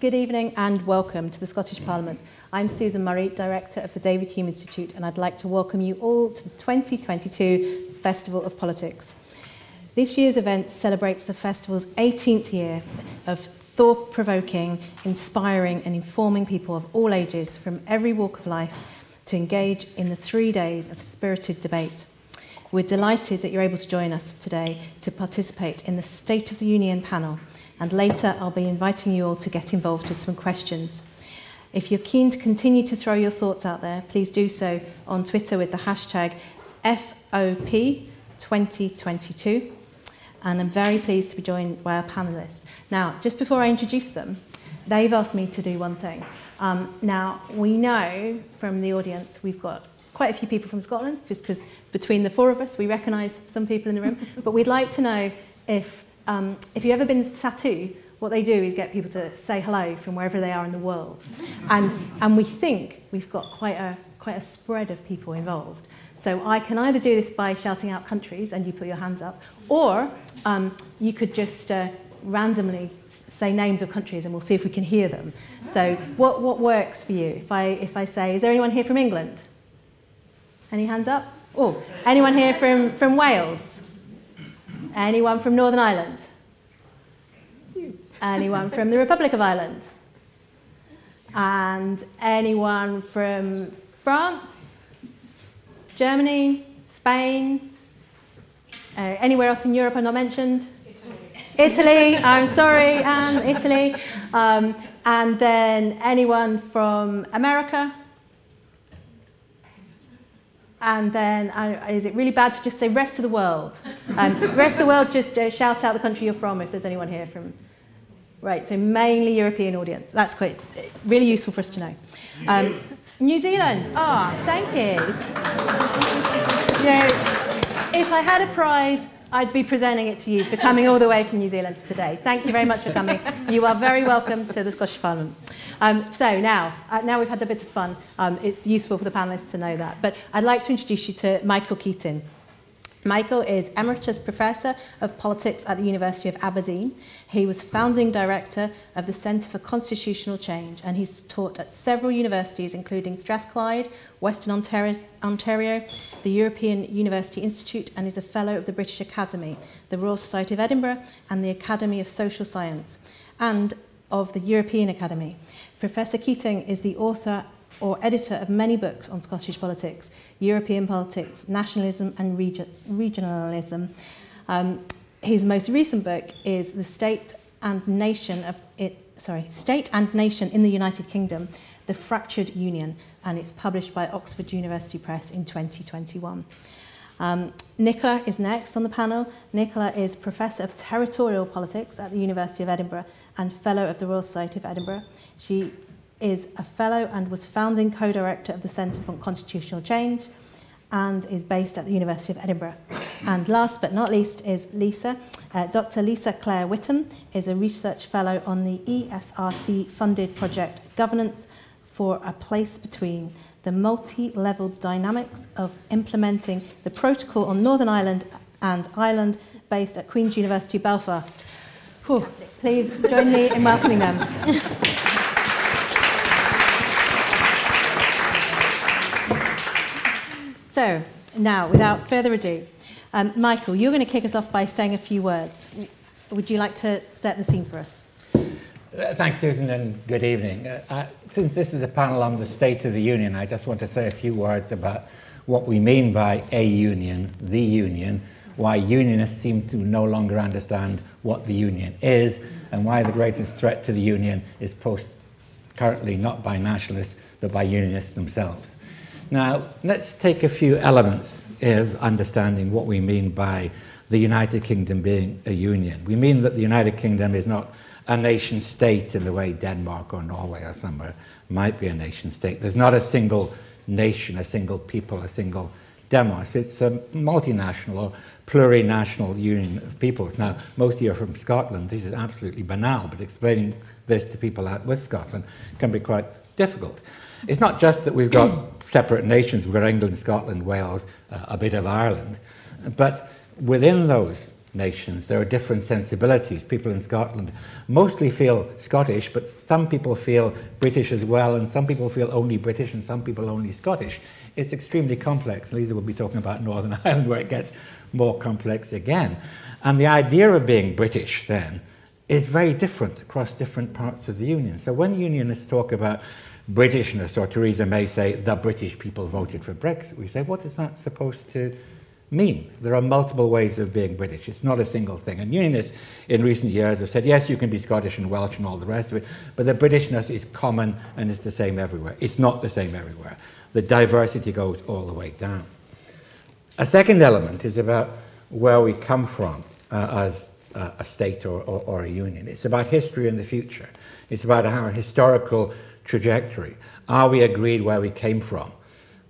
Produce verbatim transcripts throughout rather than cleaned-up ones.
Good evening and welcome to the Scottish Parliament. I'm Susan Murray, Director of the David Hume Institute, and I'd like to welcome you all to the twenty twenty-two Festival of Politics. This year's event celebrates the festival's eighteenth year of thought-provoking, inspiring and informing people of all ages from every walk of life to engage in the three days of spirited debate. We're delighted that you're able to join us today to participate in the State of the Union panel, and later I'll be inviting you all to get involved with some questions. If you're keen to continue to throw your thoughts out there, please do so on Twitter with the hashtag F O P twenty twenty-two, and I'm very pleased to be joined by our panellists. Now, just before I introduce them, they've asked me to do one thing. Um, now, we know from the audience we've got quite a few people from Scotland, just because between the four of us, we recognise some people in the room, but we'd like to know if Um, if you've ever been to Tattoo, what they do is get people to say hello from wherever they are in the world. And, and we think we've got quite a, quite a spread of people involved. So I can either do this by shouting out countries and you put your hands up, or um, you could just uh, randomly say names of countries and we'll see if we can hear them. So what, what works for you? If I, if I say, is there anyone here from England? Any hands up? Oh, anyone here from, from Wales? Anyone from Northern Ireland? You. Anyone from the Republic of Ireland? And anyone from France? Germany? Spain? Uh, anywhere else in Europe I'm not mentioned? Italy. Italy, I'm sorry, Anne, Italy. Um, and then anyone from America? And then, uh, is it really bad to just say rest of the world? Um, rest of the world, just uh, shout out the country you're from if there's anyone here from... Right, so mainly European audience. That's quite, really useful for us to know. Um, New Zealand, ah, oh, thank you. You know, if I had a prize, I'd be presenting it to you for coming all the way from New Zealand for today. Thank you very much for coming. You are very welcome to the Scottish Parliament. Um, so now, uh, now we've had a bit of fun, um, it's useful for the panellists to know that. But I'd like to introduce you to Michael Keating. Michael is Emeritus Professor of Politics at the University of Aberdeen. He was founding director of the Centre for Constitutional Change, and he's taught at several universities, including Strathclyde, Western Ontario, Ontario, the European University Institute, and is a Fellow of the British Academy, the Royal Society of Edinburgh, and the Academy of Social Science, and of the European Academy. Professor Keating is the author or editor of many books on Scottish politics, European politics, nationalism and region, regionalism. Um, his most recent book is The State and Nation of it, sorry, State and Nation in the United Kingdom, The Fractured Union, and it's published by Oxford University Press in twenty twenty-one. Um, Nicola is next on the panel. Nicola is Professor of Territorial Politics at the University of Edinburgh and Fellow of the Royal Society of Edinburgh. She is a Fellow and was founding co-director of the Centre for Constitutional Change and is based at the University of Edinburgh. And last but not least is Lisa. Uh, Doctor Lisa Claire Whitton is a Research Fellow on the E S R C-funded project Governance for a Place Between, the multi-level dynamics of implementing the protocol on Northern Ireland and Ireland based at Queen's University Belfast. Whew, please join me in welcoming them. So, now, without further ado, um, Michael, you're going to kick us off by saying a few words. Would you like to set the scene for us? Uh, thanks, Susan, and good evening. Uh, I, since this is a panel on the State of the Union, I just want to say a few words about what we mean by a union, the union, why unionists seem to no longer understand what the union is, and why the greatest threat to the union is posed currently not by nationalists, but by unionists themselves. Now, let's take a few elements of understanding what we mean by the United Kingdom being a union. We mean that the United Kingdom is not a nation state in the way Denmark or Norway or somewhere might be a nation state. There's not a single nation, a single people, a single demos. It's a multinational or plurinational union of peoples. Now, most of you are from Scotland. This is absolutely banal, but explaining this to people out with Scotland can be quite difficult. It's not just that we've got separate nations. We've got England, Scotland, Wales, uh, a bit of Ireland. But within those nations. There are different sensibilities. People in Scotland mostly feel Scottish, but some people feel British as well, and some people feel only British, and some people only Scottish. It's extremely complex. Lisa will be talking about Northern Ireland, where it gets more complex again. And the idea of being British, then, is very different across different parts of the Union. So when unionists talk about Britishness, or Theresa May say, the British people voted for Brexit, we say, what is that supposed to mean? There are multiple ways of being British. It's not a single thing. And unionists in recent years have said, yes, you can be Scottish and Welsh and all the rest of it, but the Britishness is common and it's the same everywhere. It's not the same everywhere. The diversity goes all the way down. A second element is about where we come from uh, as uh, a state or, or, or a union. It's about history and the future. It's about our historical trajectory. Are we agreed where we came from?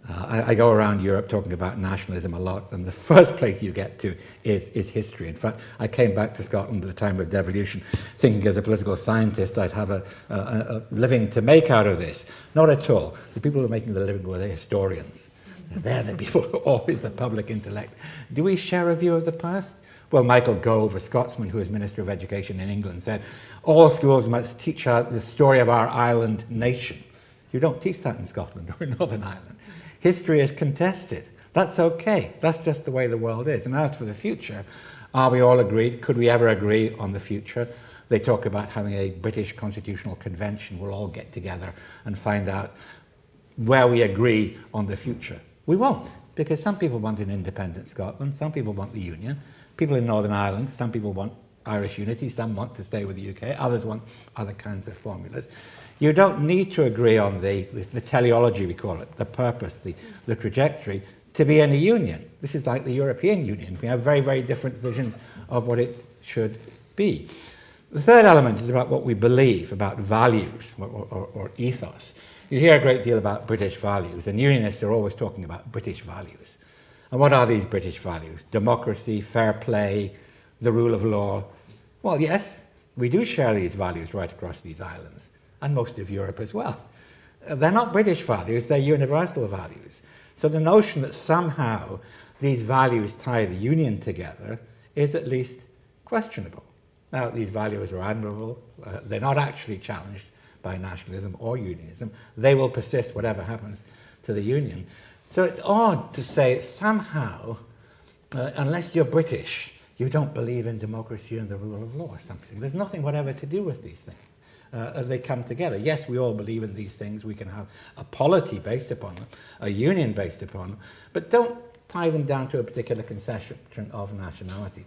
Uh, I, I go around Europe talking about nationalism a lot, and the first place you get to is, is history. In fact, I came back to Scotland at the time of devolution, thinking as a political scientist I'd have a, a, a living to make out of this. Not at all. The people who were making the living were the historians. They're the people who are always the public intellect. Do we share a view of the past? Well, Michael Gove, a Scotsman who was Minister of Education in England, said, all schools must teach out the story of our island nation. You don't teach that in Scotland or in Northern Ireland. History is contested. That's okay. That's just the way the world is. And as for the future, are we all agreed? Could we ever agree on the future? They talk about having a British Constitutional Convention. We'll all get together and find out where we agree on the future. We won't, because some people want an independent Scotland, some people want the Union. People in Northern Ireland, some people want Irish unity, some want to stay with the U K, others want other kinds of formulas. You don't need to agree on the, the teleology, we call it, the purpose, the, the trajectory, to be in a union. This is like the European Union. We have very, very different visions of what it should be. The third element is about what we believe, about values or, or, or ethos. You hear a great deal about British values, and unionists are always talking about British values. And what are these British values? Democracy, fair play, the rule of law. Well, yes, we do share these values right across these islands, and most of Europe as well. They're not British values, they're universal values. So the notion that somehow these values tie the Union together is at least questionable. Now, these values are admirable, uh, they're not actually challenged by nationalism or unionism. They will persist whatever happens to the Union. So it's odd to say somehow, uh, unless you're British, you don't believe in democracy and the rule of law or something. There's nothing whatever to do with these things. Uh, they come together. Yes, we all believe in these things. We can have a polity based upon them, a union based upon them, but don't tie them down to a particular concession of nationality.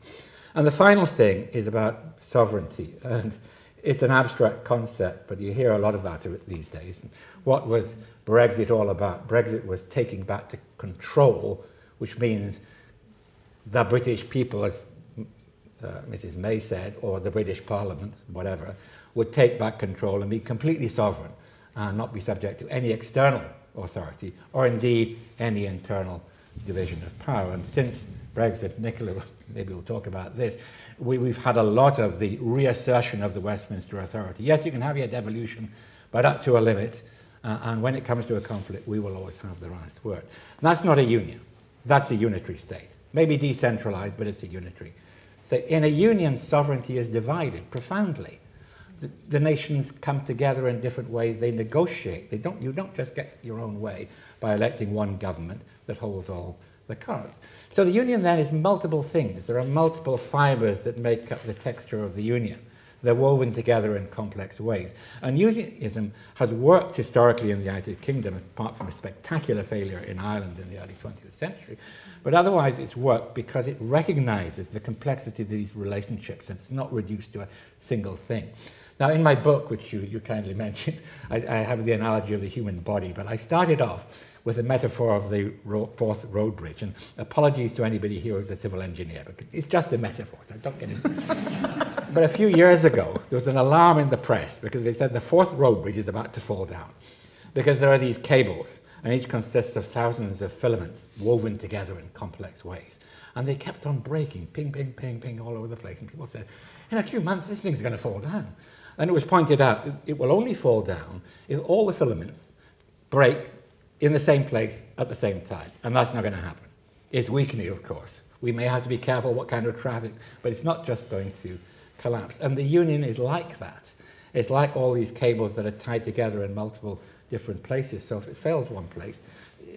And the final thing is about sovereignty. And it's an abstract concept, but you hear a lot about it these days. What was Brexit all about? Brexit was taking back the control, which means the British people, as uh, Missus May said, or the British Parliament, whatever, would take back control and be completely sovereign and not be subject to any external authority or indeed any internal division of power. And since Brexit, Nicola, maybe we'll talk about this, we, we've had a lot of the reassertion of the Westminster authority. Yes, you can have your devolution, but up to a limit. Uh, and when it comes to a conflict, we will always have the last word. And that's not a union. That's a unitary state. Maybe decentralized, but it's a unitary state. In a union, sovereignty is divided profoundly. The, the nations come together in different ways. They negotiate. They don't, you don't just get your own way by electing one government that holds all the cards. So the union then is multiple things. There are multiple fibers that make up the texture of the union. They're woven together in complex ways. And unionism has worked historically in the United Kingdom, apart from a spectacular failure in Ireland in the early twentieth century. But otherwise it's worked because it recognises the complexity of these relationships and it's not reduced to a single thing. Now in my book, which you, you kindly mentioned, I, I have the analogy of the human body, but I started off with a metaphor of the Forth Road Bridge, and apologies to anybody here who's a civil engineer, because it's just a metaphor, so don't get into it. But a few years ago, there was an alarm in the press because they said the Forth Road Bridge is about to fall down because there are these cables, and each consists of thousands of filaments woven together in complex ways. And they kept on breaking, ping, ping, ping, ping, all over the place. And people said, in a few months, this thing's going to fall down. And it was pointed out, it will only fall down if all the filaments break in the same place at the same time. And that's not going to happen. It's weakening, of course. We may have to be careful what kind of traffic, but it's not just going to collapse. And the union is like that. It's like all these cables that are tied together in multiple different places. So if it fails one place,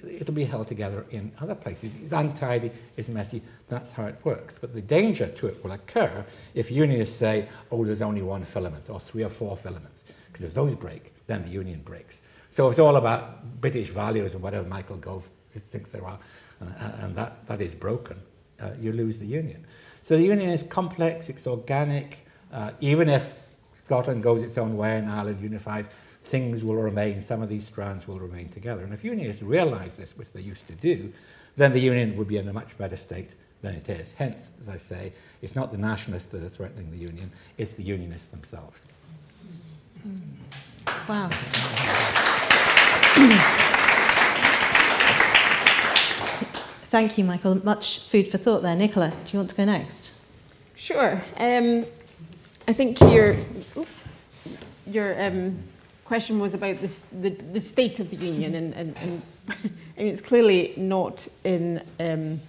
it'll be held together in other places. It's untidy, it's messy, that's how it works. But the danger to it will occur if unionists say, oh, there's only one filament, or three or four filaments, because if those break, then the union breaks. So it's all about British values and whatever Michael Gove thinks there are, and, and that, that is broken. Uh, you lose the union. So the union is complex, it's organic. Uh, even if Scotland goes its own way and Ireland unifies, things will remain, some of these strands will remain together. And if unionists realize this, which they used to do, then the union would be in a much better state than it is. Hence, as I say, it's not the nationalists that are threatening the union, it's the unionists themselves. Wow. Thank you, Michael. Much food for thought there. Nicola, do you want to go next? Sure. Um, I think your, oops, your um, question was about this, the, the state of the union, and, and, and I mean, it's clearly not in um,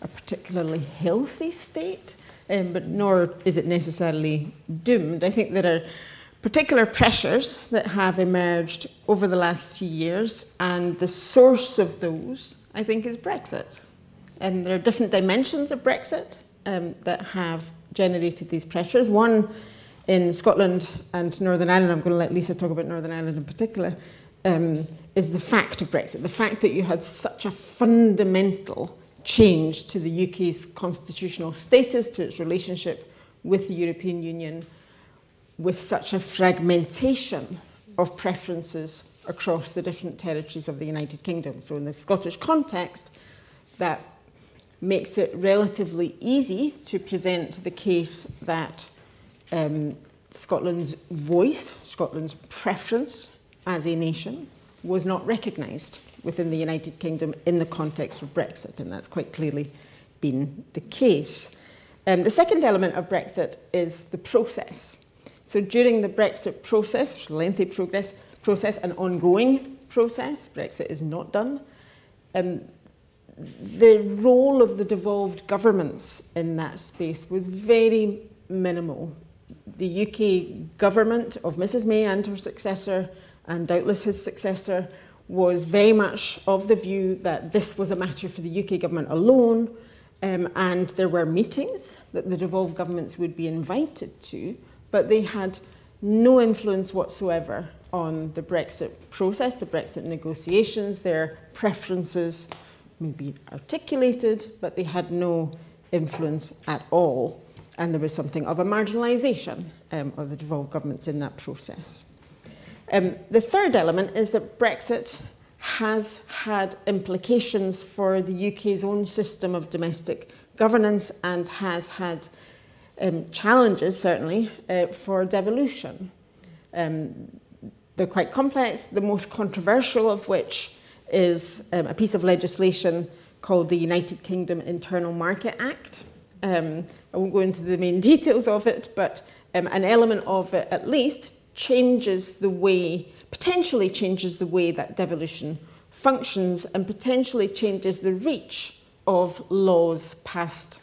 a particularly healthy state, um, but nor is it necessarily doomed. I think there are particular pressures that have emerged over the last few years, and the source of those, I think, is Brexit. And there are different dimensions of Brexit um, that have generated these pressures. One, in Scotland and Northern Ireland, I'm going to let Lisa talk about Northern Ireland in particular, um, is the fact of Brexit. The fact that you had such a fundamental change to the U K's constitutional status, to its relationship with the European Union, with such a fragmentation of preferences across the different territories of the United Kingdom. So in the Scottish context, that makes it relatively easy to present the case that Um, Scotland's voice, Scotland's preference as a nation, was not recognised within the United Kingdom in the context of Brexit, and that's quite clearly been the case. Um, the second element of Brexit is the process. So during the Brexit process, which is a lengthy progress, process, an ongoing process, Brexit is not done, um, the role of the devolved governments in that space was very minimal. The U K government of Missus May and her successor, and doubtless his successor, was very much of the view that this was a matter for the U K government alone, um, and there were meetings that the devolved governments would be invited to, but they had no influence whatsoever on the Brexit process, the Brexit negotiations. Their preferences may be articulated, but they had no influence at all. And there was something of a marginalisation um, of the devolved governments in that process. Um, the third element is that Brexit has had implications for the U K's own system of domestic governance, and has had um, challenges, certainly, uh, for devolution. Um, they're quite complex, the most controversial of which is um, a piece of legislation called the United Kingdom Internal Market Act. Um, I won't go into the main details of it, but um, an element of it, at least, changes the way, potentially changes the way that devolution functions, and potentially changes the reach of laws passed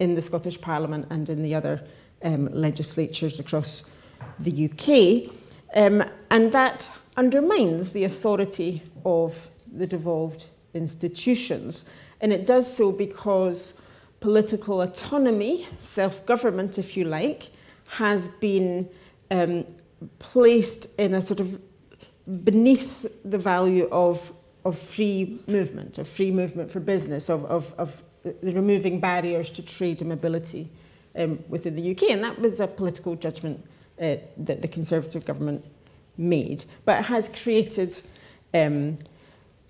in the Scottish Parliament and in the other um, legislatures across the U K. Um, and that undermines the authority of the devolved institutions. And it does so because political autonomy, self-government, if you like, has been um, placed in a sort of beneath the value of, of free movement, of free movement for business, of, of, of the removing barriers to trade and mobility um, within the U K. And that was a political judgment uh, that the Conservative government made. But it has created um,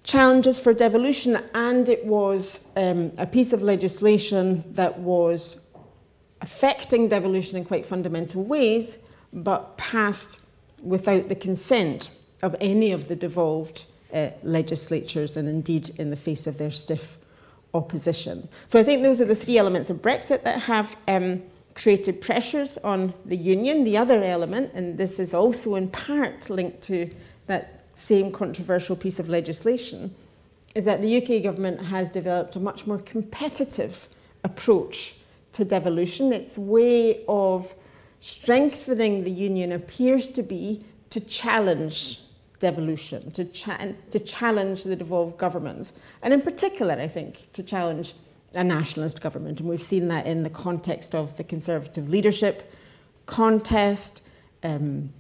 challenges for devolution, and it was um, a piece of legislation that was affecting devolution in quite fundamental ways, but passed without the consent of any of the devolved uh, legislatures, and indeed in the face of their stiff opposition. So I think those are the three elements of Brexit that have um, created pressures on the union. The other element, and this is also in part linked to that same controversial piece of legislation, is that the U K government has developed a much more competitive approach to devolution. Its way of strengthening the union appears to be to challenge devolution, to, cha to challenge the devolved governments, and in particular, I think, to challenge a nationalist government. And we've seen that in the context of the Conservative leadership contest, um,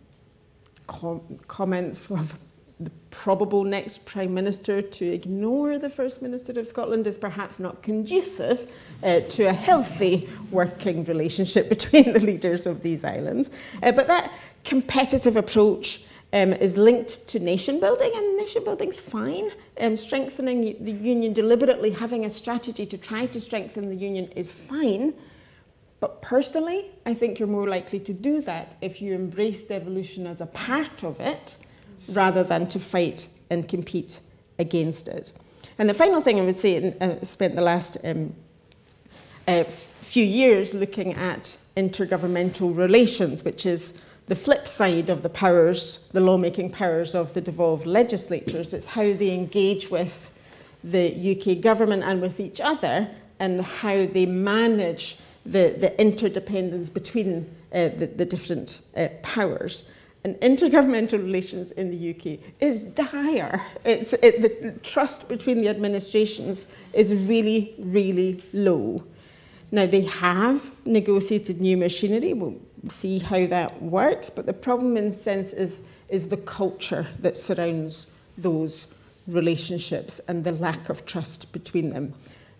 com comments of the probable next Prime Minister to ignore the First Minister of Scotland is perhaps not conducive uh, to a healthy working relationship between the leaders of these islands. Uh, but that competitive approach um, is linked to nation building, and nation building's fine. Um, strengthening the union deliberately, having a strategy to try to strengthen the union is fine. But personally, I think you're more likely to do that if you embrace devolution as a part of it, rather than to fight and compete against it. And the final thing I would say, and I spent the last um, uh, few years looking at intergovernmental relations, which is the flip side of the powers, the lawmaking powers of the devolved legislatures. It's how they engage with the U K government and with each other, and how they manage the, the interdependence between uh, the, the different uh, powers. And intergovernmental relations in the U K is dire. It's, it, the trust between the administrations is really, really low. Now, they have negotiated new machinery. We'll see how that works. But the problem, in a sense, is, is the culture that surrounds those relationships and the lack of trust between them.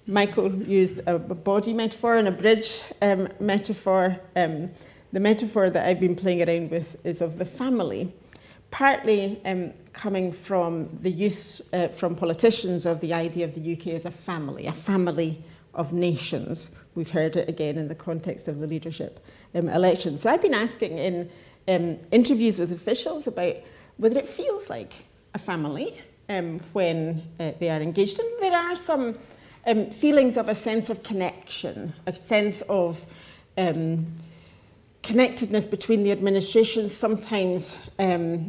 Michael used a body metaphor and a bridge um, metaphor. Um, The metaphor that I've been playing around with is of the family, partly um, coming from the use uh, from politicians of the idea of the U K as a family, a family of nations. We've heard it again in the context of the leadership um, election. So I've been asking in um, interviews with officials about whether it feels like a family um, when uh, they are engaged. And there are some um, feelings of a sense of connection, a sense of um, connectedness between the administrations, sometimes um,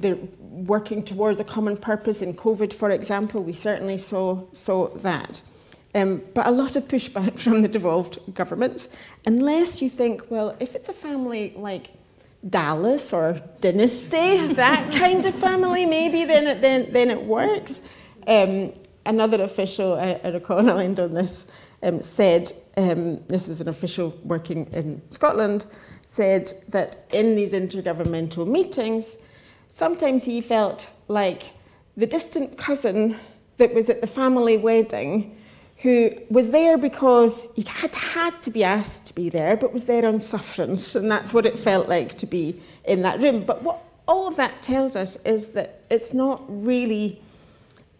they're working towards a common purpose. In COVID, for example, we certainly saw, saw that. Um, but a lot of pushback from the devolved governments, unless you think, well, if it's a family like Dallas or Dynasty, that kind of family, maybe then it, then, then it works. Um, another official, I, I recall, I'll end on this, um, said, um, this was an official working in Scotland, said that in these intergovernmental meetings, sometimes he felt like the distant cousin that was at the family wedding, who was there because he had had to be asked to be there, but was there on sufferance, and that's what it felt like to be in that room. But what all of that tells us is that it's not really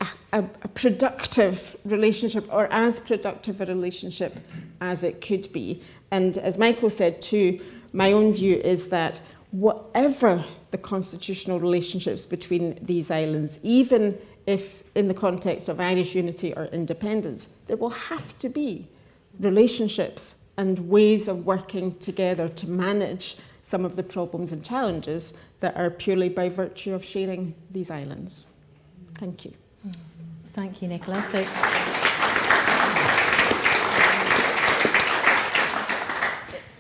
a, a, a productive relationship, or as productive a relationship as it could be. And as Michael said too, my own view is that whatever the constitutional relationships between these islands, even if in the context of Irish unity or independence, there will have to be relationships and ways of working together to manage some of the problems and challenges that are purely by virtue of sharing these islands. Thank you. Thank you, Nicola. So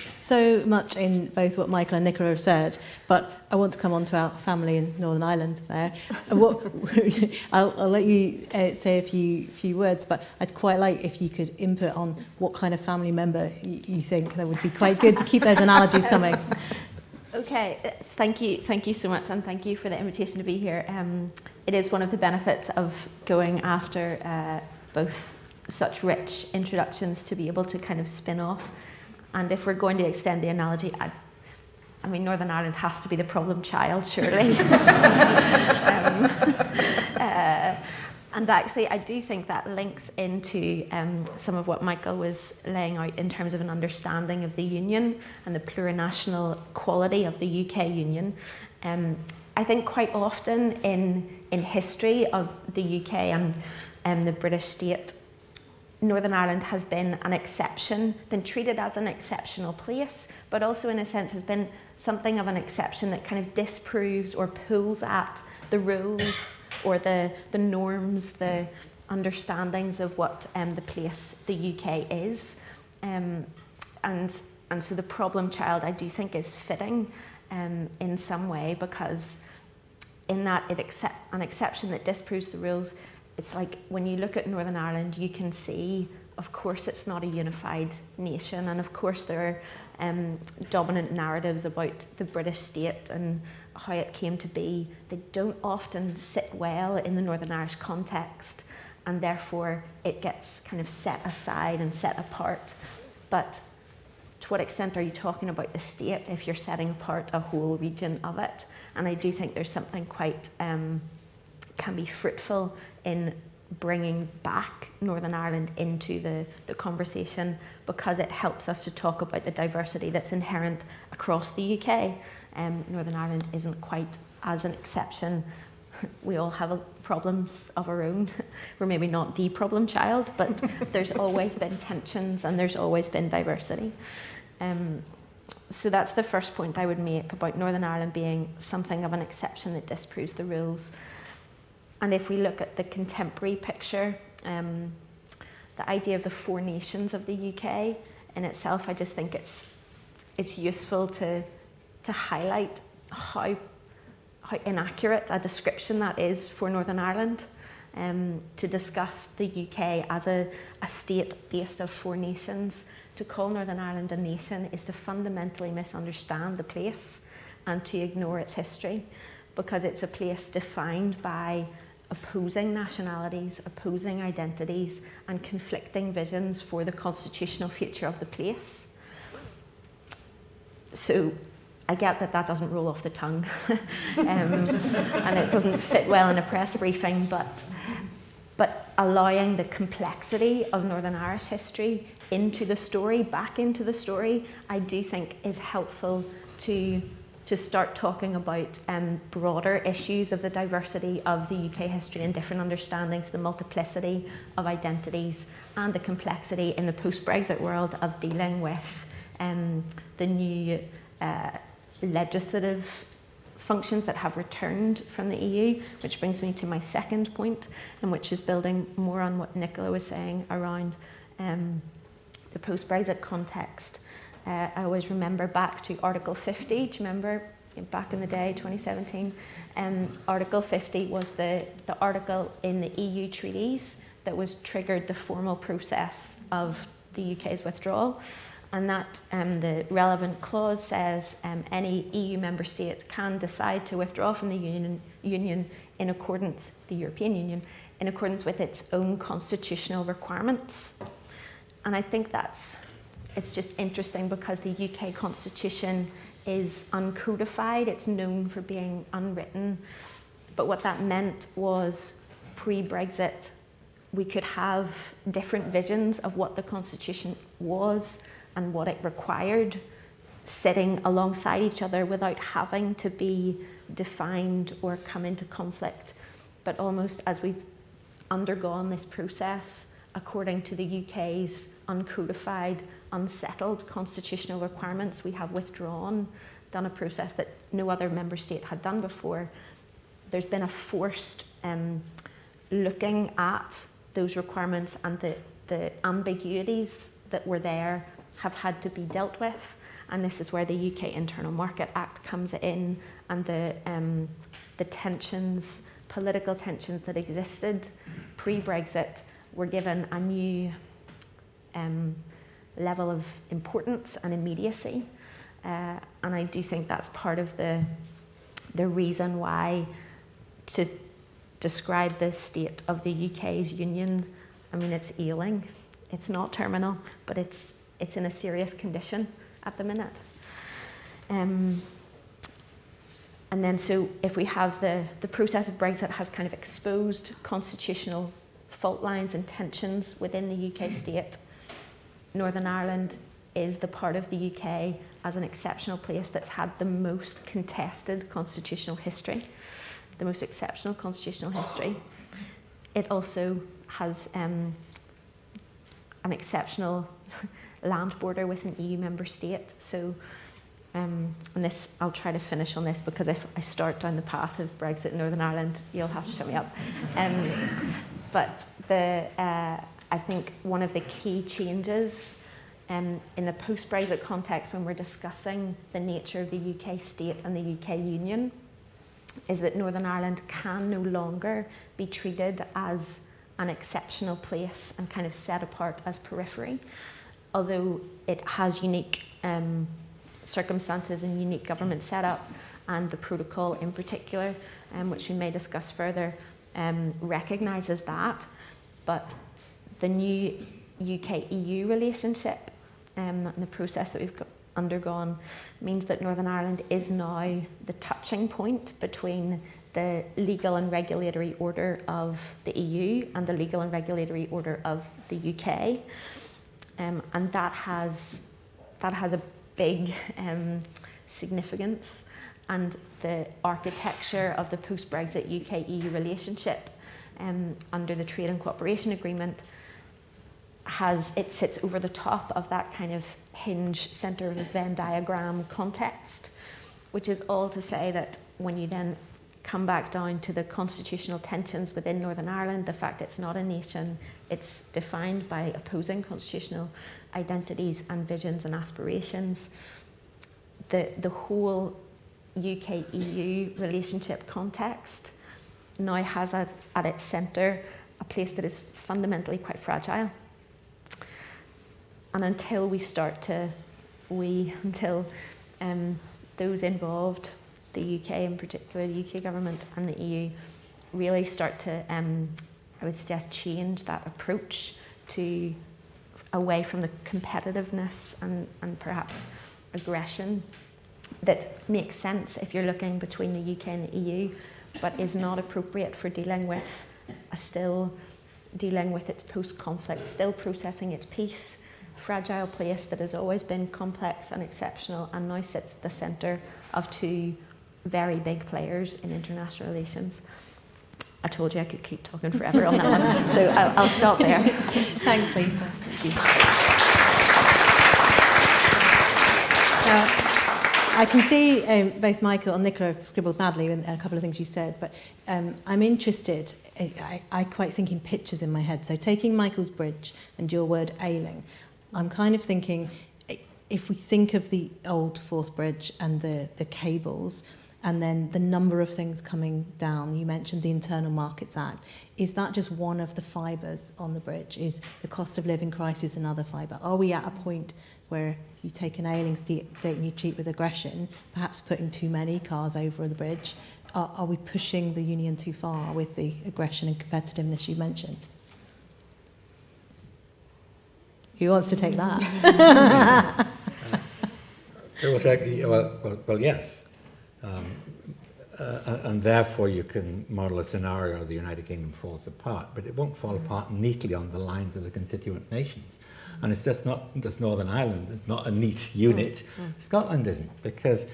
So much in both what Michael and Nicola have said, but I want to come on to our family in Northern Ireland there. What, I'll, I'll let you uh, say a few, few words, but I'd quite like if you could input on what kind of family member you, you think. That would be quite good to keep those analogies coming. Okay, thank you, thank you so much, and thank you for the invitation to be here. Um, it is one of the benefits of going after uh, both such rich introductions to be able to kind of spin off. And if we're going to extend the analogy, I, I mean, Northern Ireland has to be the problem child, surely. um, uh, and actually, I do think that links into um, some of what Michael was laying out in terms of an understanding of the union and the plurinational quality of the U K union. Um, I think quite often in, in history of the U K and um, the British state, Northern Ireland has been an exception, been treated as an exceptional place, but also in a sense has been something of an exception that kind of disproves or pulls at the rules or the, the norms, the understandings of what um, the place the U K is. Um, and, and so the problem child, I do think, is fitting um, in some way, because in that it accept, an exception that disproves the rules, it's like when you look at Northern Ireland, you can see, of course, it's not a unified nation, and of course there are um, dominant narratives about the British state and how it came to be. They don't often sit well in the Northern Irish context, and therefore it gets kind of set aside and set apart. But to what extent are you talking about the state if you're setting apart a whole region of it? And I do think there's something quite, um, can be fruitful in bringing back Northern Ireland into the, the conversation, because it helps us to talk about the diversity that's inherent across the U K. Um, Northern Ireland isn't quite as an exception. We all have a, problems of our own. We're maybe not the problem child, but there's always been tensions and there's always been diversity. Um, so that's the first point I would make about Northern Ireland being something of an exception that disproves the rules. And if we look at the contemporary picture, um, the idea of the four nations of the U K in itself, I just think it's it's useful to to highlight how how inaccurate a description that is for Northern Ireland. Um, to discuss the U K as a, a state based of four nations, to call Northern Ireland a nation is to fundamentally misunderstand the place and to ignore its history, because it's a place defined by opposing nationalities, opposing identities, and conflicting visions for the constitutional future of the place. So I get that that doesn't roll off the tongue um, and it doesn't fit well in a press briefing, but, but allowing the complexity of Northern Irish history into the story, back into the story, I do think is helpful to to start talking about um, broader issues of the diversity of the U K history and different understandings, the multiplicity of identities and the complexity in the post-Brexit world of dealing with um, the new uh, legislative functions that have returned from the E U, which brings me to my second point, and which is building more on what Nicola was saying around um, the post-Brexit context. Uh, I always remember back to Article fifty, do you remember back in the day, twenty seventeen? Um, Article fifty was the, the article in the E U treaties that was triggered the formal process of the U K's withdrawal. And that um, the relevant clause says um, any E U member state can decide to withdraw from the union, union in accordance, the European Union, in accordance with its own constitutional requirements. And I think that's It's just interesting, because the U K constitution is uncodified. It's known for being unwritten. But what that meant was, pre-Brexit, we could have different visions of what the constitution was and what it required sitting alongside each other without having to be defined or come into conflict. But almost as we've undergone this process, according to the U K's uncodified, unsettled constitutional requirements, we have withdrawn, done a process that no other member state had done before. There's been a forced um, looking at those requirements, and the, the ambiguities that were there have had to be dealt with. And this is where the U K Internal Market Act comes in, and the, um, the tensions, political tensions that existed pre-Brexit were given a new um, level of importance and immediacy, uh, and I do think that's part of the the reason why to describe the state of the U K's union, I mean, it's ailing, it's not terminal, but it's it's in a serious condition at the minute. Um, and then, so if we have the the process of Brexit has kind of exposed constitutional fault lines and tensions within the U K state, Northern Ireland is the part of the U K as an exceptional place that's had the most contested constitutional history, the most exceptional constitutional history. It also has um, an exceptional land border with an E U member state. So, um, and this, I'll try to finish on this, because if I start down the path of Brexit in Northern Ireland, you'll have to shut me up. Um, but the... Uh, I think one of the key changes um, in the post-Brexit context when we're discussing the nature of the U K state and the U K union is that Northern Ireland can no longer be treated as an exceptional place and kind of set apart as periphery, although it has unique um, circumstances and unique government setup, and the protocol in particular, um, which we may discuss further, um, recognises that. But the new U K E U relationship um, and the process that we've got undergone means that Northern Ireland is now the touching point between the legal and regulatory order of the E U and the legal and regulatory order of the U K. Um, and that has, that has a big um, significance. And the architecture of the post-Brexit U K E U relationship um, under the Trade and Cooperation Agreement has, it sits over the top of that kind of hinge centre of the Venn diagram context, which is all to say that when you then come back down to the constitutional tensions within Northern Ireland, the fact it's not a nation, it's defined by opposing constitutional identities and visions and aspirations, the, the whole U K E U relationship context now has at, at its centre a place that is fundamentally quite fragile. And until we start to, we, until um, those involved, the U K in particular, the U K government and the E U, really start to, um, I would suggest, change that approach to away from the competitiveness and, and perhaps aggression that makes sense if you're looking between the U K and the E U, but is not appropriate for dealing with a still dealing with its post-conflict, still processing its peace, fragile place that has always been complex and exceptional and now sits at the centre of two very big players in international relations. I told you I could keep talking forever on that one, so I'll, I'll stop there. Thanks, Lisa. Thank you. Uh, I can see um, both Michael and Nicola have scribbled madly in a couple of things you said, but um, I'm interested, I, I quite think in pictures in my head. So taking Michael's bridge and your word ailing, I'm kind of thinking, if we think of the old Forth Bridge and the, the cables, and then the number of things coming down, you mentioned the Internal Markets Act. Is that just one of the fibres on the bridge? Is the cost of living crisis another fibre? Are we at a point where you take an ailing state and you treat with aggression, perhaps putting too many cars over the bridge? Are, are we pushing the union too far with the aggression and competitiveness you mentioned? Who wants to take that? It was like, well, well, well yes. Um, uh, and therefore you can model a scenario the United Kingdom falls apart, but it won't fall apart neatly on the lines of the constituent nations. And it's just not just Northern Ireland, not a neat unit. Yeah. Scotland isn't, because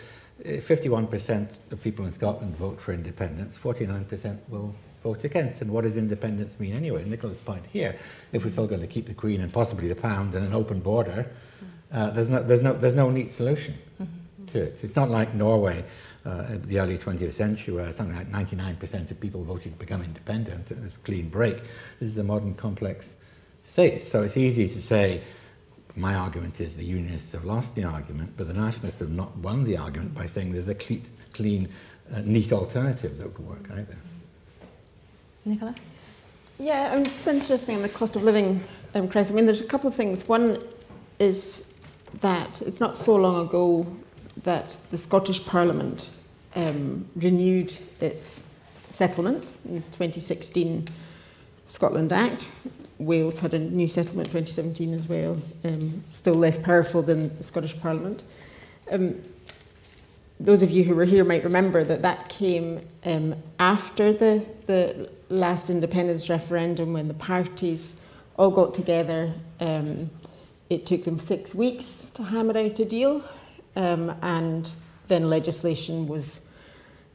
fifty-one percent of people in Scotland vote for independence, forty-nine percent will vote against. And what does independence mean anyway? Nicola's point here, if we're still going to keep the Queen and possibly the pound and an open border, uh, there's, no, there's, no, there's no neat solution to it. It's not like Norway. Uh, the early twentieth century, where something like ninety-nine percent of people voted to become independent. It was a clean break. This is a modern complex state. So it's easy to say, my argument is the unionists have lost the argument, but the nationalists have not won the argument by saying there's a clean, clean uh, neat alternative that could work either. Nicola? Yeah, I mean, it's interesting on the cost of living um, crisis. I mean, there's a couple of things. One is that it's not so long ago that the Scottish Parliament Um, renewed its settlement in twenty sixteen Scotland Act. Wales had a new settlement in twenty seventeen as well, um, still less powerful than the Scottish Parliament. Um, those of you who were here might remember that that came um, after the, the last independence referendum when the parties all got together. Um, it took them six weeks to hammer out a deal, um, and then legislation was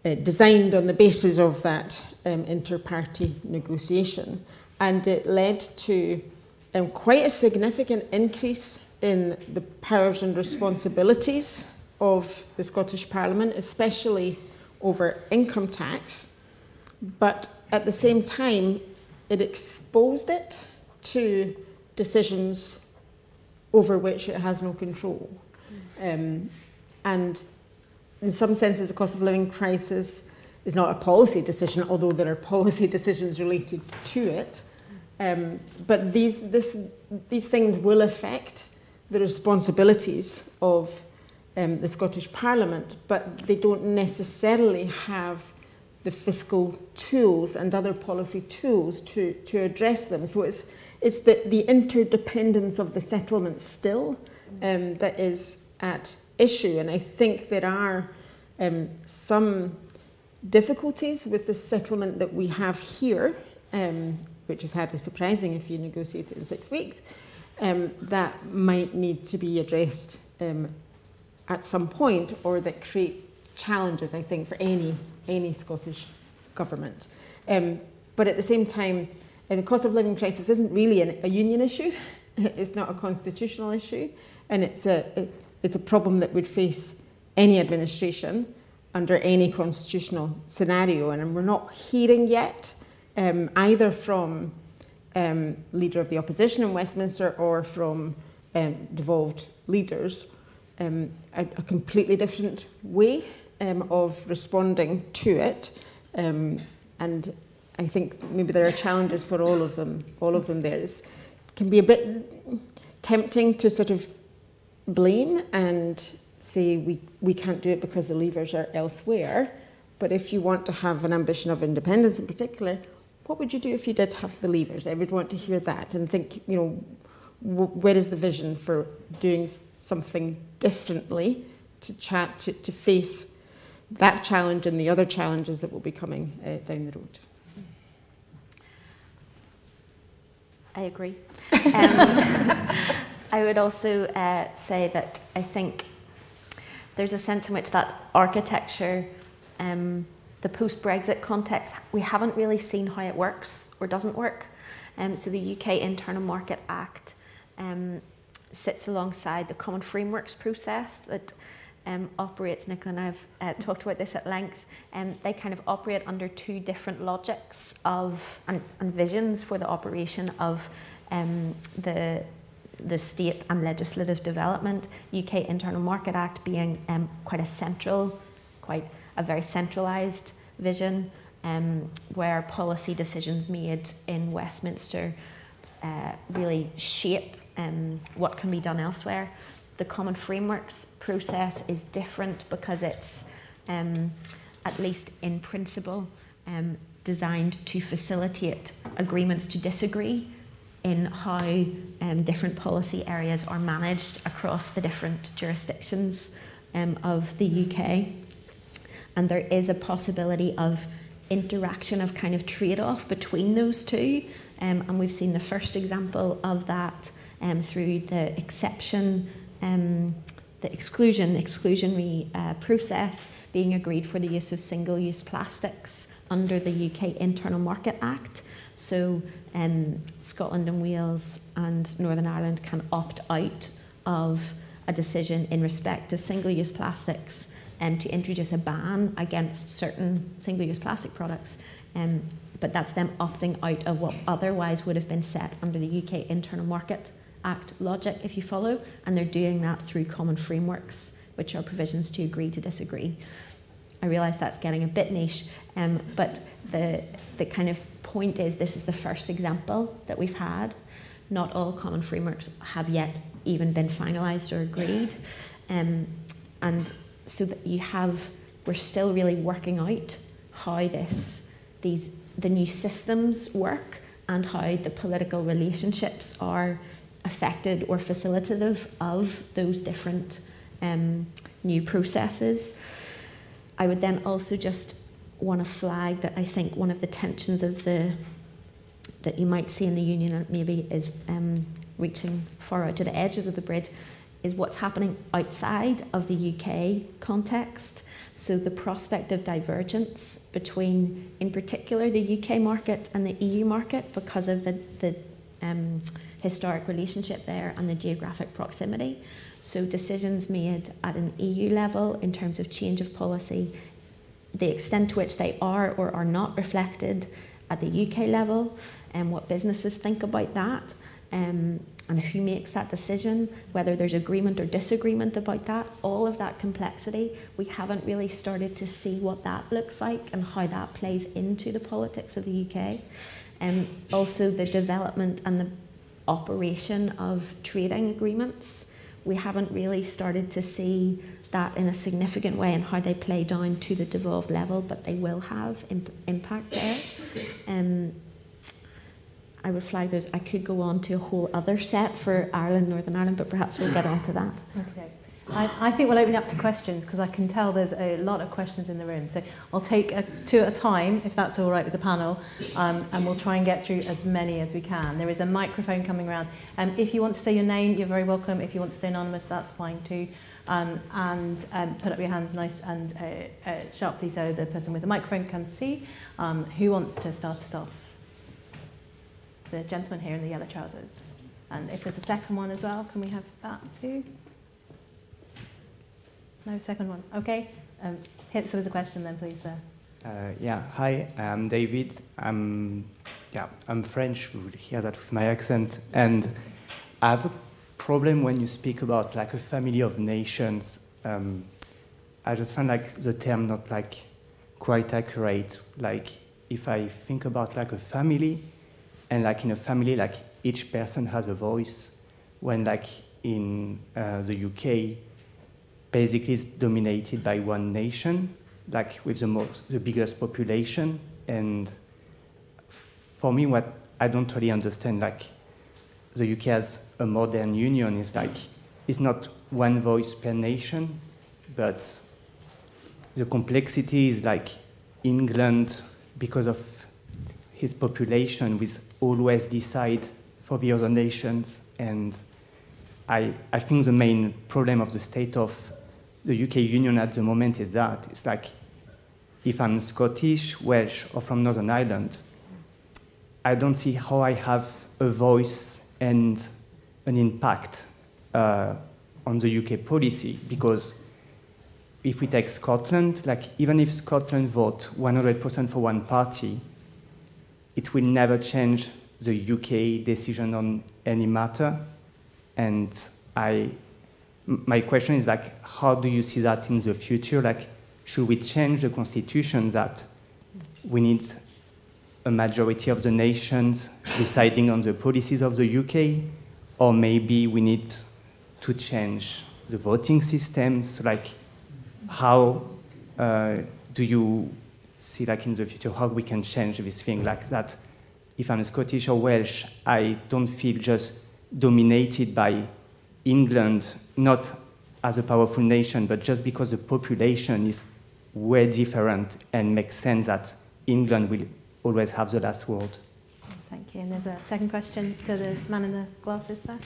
Uh, designed on the basis of that um, inter-party negotiation, and it led to um, quite a significant increase in the powers and responsibilities of the Scottish Parliament, especially over income tax, but at the same time it exposed it to decisions over which it has no control. Um, and in some senses, the cost of living crisis is not a policy decision, although there are policy decisions related to it. Um, but these, this, these things will affect the responsibilities of um, the Scottish Parliament, but they don't necessarily have the fiscal tools and other policy tools to, to address them. So it's, it's the, the interdependence of the settlement still um, that is at issue. And I think there are um, some difficulties with the settlement that we have here, um, which is hardly surprising if you negotiate it in six weeks, um, that might need to be addressed um, at some point, or that create challenges, I think, for any any Scottish government. Um, but at the same time, the cost of living crisis isn't really an, a union issue. It's not a constitutional issue, and it's a it, it's a problem that would face any administration under any constitutional scenario. And we're not hearing yet, um, either from um, Leader of the Opposition in Westminster or from um, devolved leaders, um, a, a completely different way Um, of responding to it, um, and I think maybe there are challenges for all of them. All of them there is can be a bit tempting to sort of blame and say we we can't do it because the levers are elsewhere. But if you want to have an ambition of independence in particular, what would you do if you did have the levers? I would want to hear that and think, you know, wh where is the vision for doing something differently to chat to, to face that challenge and the other challenges that will be coming uh, down the road. I agree. um, I would also uh, say that I think there's a sense in which that architecture, um, the post-Brexit context, we haven't really seen how it works or doesn't work. Um, so the U K Internal Market Act um, sits alongside the Common Frameworks process that Um, operates, Nicola and I have uh, talked about this at length, and um, they kind of operate under two different logics of and, and visions for the operation of um, the, the state and legislative development. U K Internal Market Act being um, quite a central, quite a very centralised vision um, where policy decisions made in Westminster uh, really shape um, what can be done elsewhere. The Common Frameworks process is different because it's, um, at least in principle, um, designed to facilitate agreements to disagree in how um, different policy areas are managed across the different jurisdictions um, of the U K. And there is a possibility of interaction, of kind of trade-off between those two. Um, and we've seen the first example of that um, through the exception Um, the exclusion, the exclusionary uh, process being agreed for the use of single-use plastics under the U K Internal Market Act. So um, Scotland and Wales and Northern Ireland can opt out of a decision in respect of single-use plastics and um, to introduce a ban against certain single-use plastic products. Um, but that's them opting out of what otherwise would have been set under the U K Internal Market Act logic, if you follow, and they're doing that through common frameworks, which are provisions to agree to disagree. I realise that's getting a bit niche, um, but the, the kind of point is this is the first example that we've had. Not all common frameworks have yet even been finalised or agreed. Um, and so that you have, we're still really working out how this, these, the new systems work and how the political relationships are affected or facilitative of those different um, new processes. I would then also just want to flag that I think one of the tensions of the that you might see in the union maybe is um, reaching far out to the edges of the bridge is what's happening outside of the U K context. So the prospect of divergence between, in particular, the U K market and the E U market because of the, the um, historic relationship there and the geographic proximity. So decisions made at an E U level in terms of change of policy, the extent to which they are or are not reflected at the U K level, and what businesses think about that, um, and who makes that decision, whether there's agreement or disagreement about that, all of that complexity, we haven't really started to see what that looks like and how that plays into the politics of the U K. Um, also the development and the operation of trading agreements, we haven't really started to see that in a significant way and how they play down to the devolved level, but they will have imp impact there. Um, I would flag those. I could go on to a whole other set for Ireland, Northern Ireland, but perhaps we'll get on to that. That's good. I, I think we'll open up to questions because I can tell there's a lot of questions in the room. So I'll take a, two at a time, if that's all right with the panel, um, and we'll try and get through as many as we can. There is a microphone coming around. Um, if you want to say your name, you're very welcome. If you want to stay anonymous, that's fine too. Um, and um, put up your hands nice and uh, uh, sharply so the person with the microphone can see. Um, who wants to start us off? The gentleman here in the yellow trousers. And if there's a second one as well, can we have that too? No, second one. Okay. Um, hit us with the question then, please, sir. Uh, yeah. Hi, I'm David. I'm, yeah, I'm French. You will hear that with my accent. And I have a problem when you speak about like a family of nations. Um, I just find like the term not like quite accurate. Like if I think about like a family, and like in a family, like each person has a voice. When like in uh, the U K, basically it's dominated by one nation, like with the, most, the biggest population. And for me, what I don't really understand, like the U K as a modern union is like, it's not one voice per nation, but the complexity is like England, because of his population, will always decide for the other nations. And I, I think the main problem of the state of the U K Union at the moment is that it's like if I'm Scottish, Welsh, or from Northern Ireland, I don't see how I have a voice and an impact uh, on the U K policy. Because if we take Scotland, like even if Scotland votes one hundred percent for one party, it will never change the U K decision on any matter. And I, my question is like, how do you see that in the future? Like, should we change the constitution that we need a majority of the nations deciding on the policies of the U K? Or maybe we need to change the voting systems? Like, how uh, do you see like in the future how we can change this thing like that? If I'm Scottish or Welsh, I don't feel just dominated by England, not as a powerful nation, but just because the population is way different and makes sense that England will always have the last word. Thank you. And there's a second question to the man in the glasses there.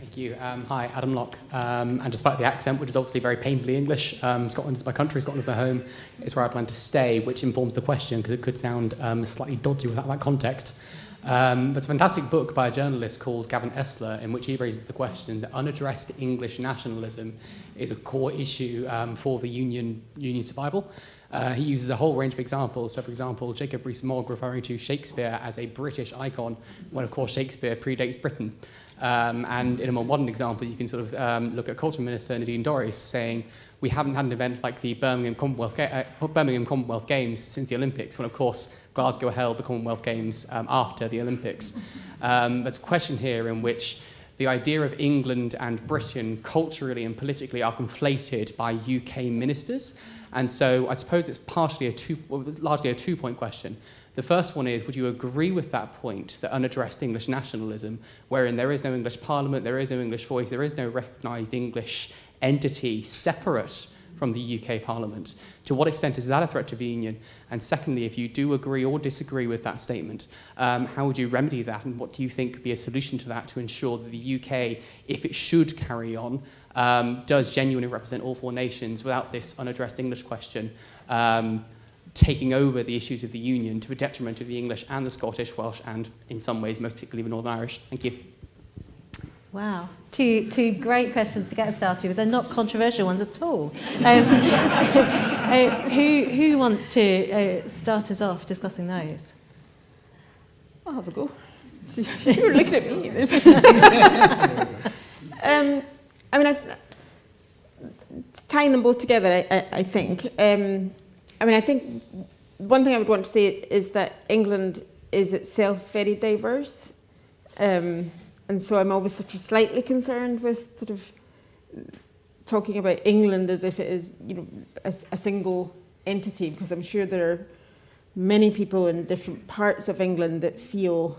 Thank you. Um, hi, Adam Locke. Um, and despite the accent, which is obviously very painfully English, um, Scotland is my country, Scotland is my home. It's where I plan to stay, which informs the question, because it could sound um, slightly dodgy without that context. Um, there's a fantastic book by a journalist called Gavin Esler, in which he raises the question that unaddressed English nationalism is a core issue um, for the union, union survival. Uh, he uses a whole range of examples. So, for example, Jacob Rees-Mogg referring to Shakespeare as a British icon, when, of course, Shakespeare predates Britain. Um, and in a more modern example, you can sort of um, look at Culture Minister Nadine Dorries saying, we haven't had an event like the Birmingham Commonwealth, Ga uh, Birmingham Commonwealth Games since the Olympics, when, of course, Glasgow held the Commonwealth Games um, after the Olympics. Um, there's a question here in which the idea of England and Britain culturally and politically are conflated by U K ministers. And so I suppose it's partially a two, well, largely a two-point question. The first one is, would you agree with that point, that unaddressed English nationalism, wherein there is no English parliament, there is no English voice, there is no recognised English entity separate from the U K parliament? To what extent is that a threat to the union? And secondly, if you do agree or disagree with that statement, um, how would you remedy that? And what do you think could be a solution to that to ensure that the U K, if it should carry on, um, does genuinely represent all four nations without this unaddressed English question um, taking over the issues of the union to the detriment of the English and the Scottish, Welsh, and in some ways, most particularly the Northern Irish? Thank you. Wow. Two, two great questions to get started with. They're not controversial ones at all. Um, uh, who, who wants to uh, start us off discussing those? I'll have a go. You were looking at me. um, I mean, I, tying them both together, I, I, I think. Um, I mean, I think one thing I would want to say is that England is itself very diverse. Um, and so I'm always sort of slightly concerned with sort of talking about England as if it is, you know, a, a single entity, because I'm sure there are many people in different parts of England that feel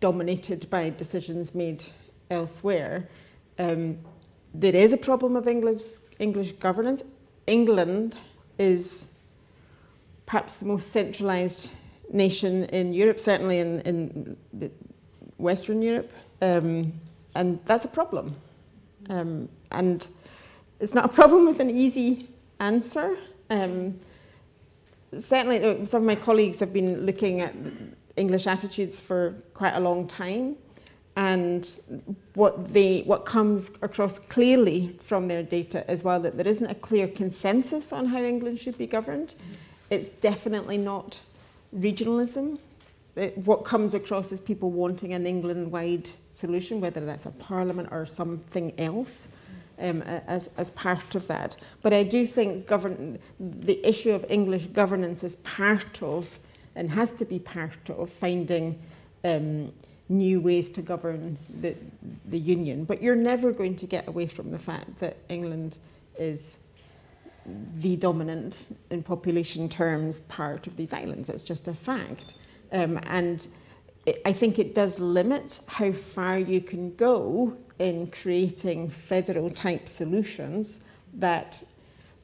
dominated by decisions made elsewhere. Um, there is a problem of English, English governance. England is perhaps the most centralised nation in Europe, certainly in, in the Western Europe, um, and that's a problem. Um, and it's not a problem with an easy answer. Um, certainly, some of my colleagues have been looking at English attitudes for quite a long time, and what they what comes across clearly from their data is, while that there isn't a clear consensus on how England should be governed, it's definitely not regionalism. It, what comes across is people wanting an England-wide solution, whether that's a parliament or something else, um, as, as part of that. But I do think govern the issue of English governance is part of, and has to be part of, finding um, new ways to govern the, the union. But you're never going to get away from the fact that England is the dominant, in population terms, part of these islands. It's just a fact. Um, and it, I think it does limit how far you can go in creating federal type solutions that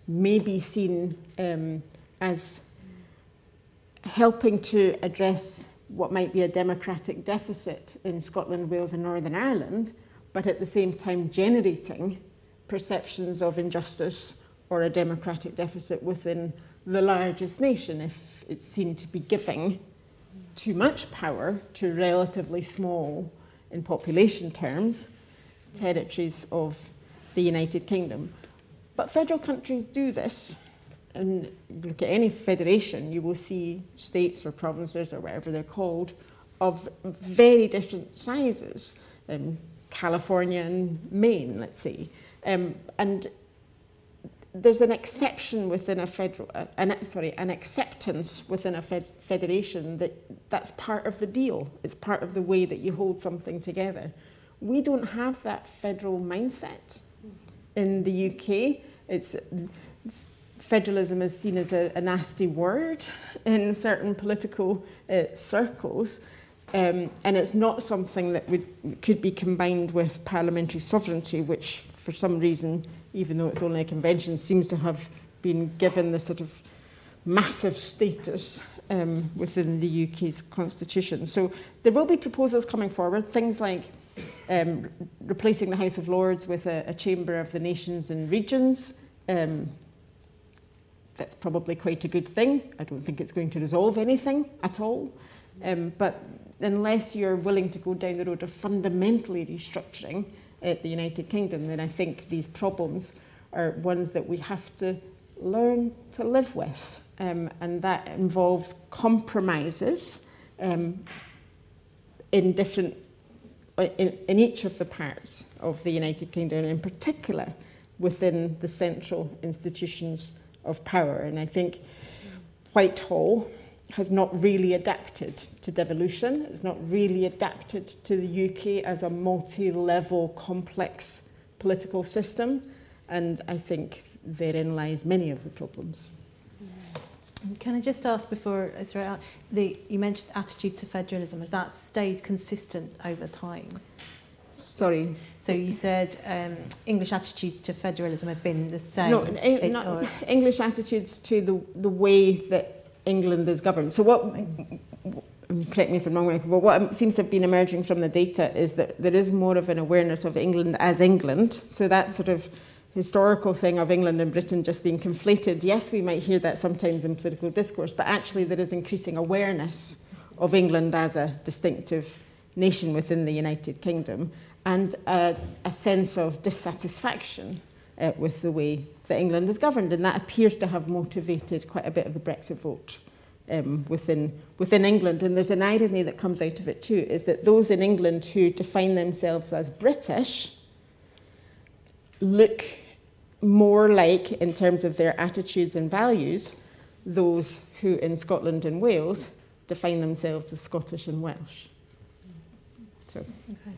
may be seen um, as helping to address what might be a democratic deficit in Scotland, Wales and Northern Ireland, but at the same time generating perceptions of injustice or a democratic deficit within the largest nation if it's seen to be giving too much power to relatively small, in population terms, territories of the United Kingdom. But federal countries do this, and look at any federation, you will see states or provinces or whatever they're called of very different sizes, um, California and Maine, let's say, um, and there's an exception within a federal, uh, an, sorry, an acceptance within a fed federation that that's part of the deal. It's part of the way that you hold something together. We don't have that federal mindset in the U K. It's federalism is seen as a, a nasty word in certain political uh, circles, um, and it's not something that would could be combined with parliamentary sovereignty, which for some reason, even though it's only a convention, seems to have been given this sort of massive status um, within the U K's constitution. So there will be proposals coming forward, things like um, replacing the House of Lords with a, a Chamber of the Nations and Regions. Um, that's probably quite a good thing. I don't think it's going to resolve anything at all. Um, but unless you're willing to go down the road of fundamentally restructuring at the United Kingdom, then I think these problems are ones that we have to learn to live with. Um, and that involves compromises um, in different, in, in each of the parts of the United Kingdom, and in particular within the central institutions of power. And I think Whitehall has not really adapted to devolution. It's not really adapted to the U K as a multi-level, complex political system. And I think therein lies many of the problems. Yeah. Can I just ask before I throw it out, the, you mentioned attitude to federalism. Has that stayed consistent over time? Sorry. So you said um, English attitudes to federalism have been the same? No, it, not English attitudes to the, the way that England is governed. So what, correct me if I'm wrong, but what seems to have been emerging from the data is that there is more of an awareness of England as England. So that sort of historical thing of England and Britain just being conflated, yes, we might hear that sometimes in political discourse, but actually there is increasing awareness of England as a distinctive nation within the United Kingdom, and a, a sense of dissatisfaction uh, with the way England is governed, and that appears to have motivated quite a bit of the Brexit vote um, within, within England. And there's an irony that comes out of it too, is that those in England who define themselves as British look more like, in terms of their attitudes and values, those who in Scotland and Wales define themselves as Scottish and Welsh. So. Okay,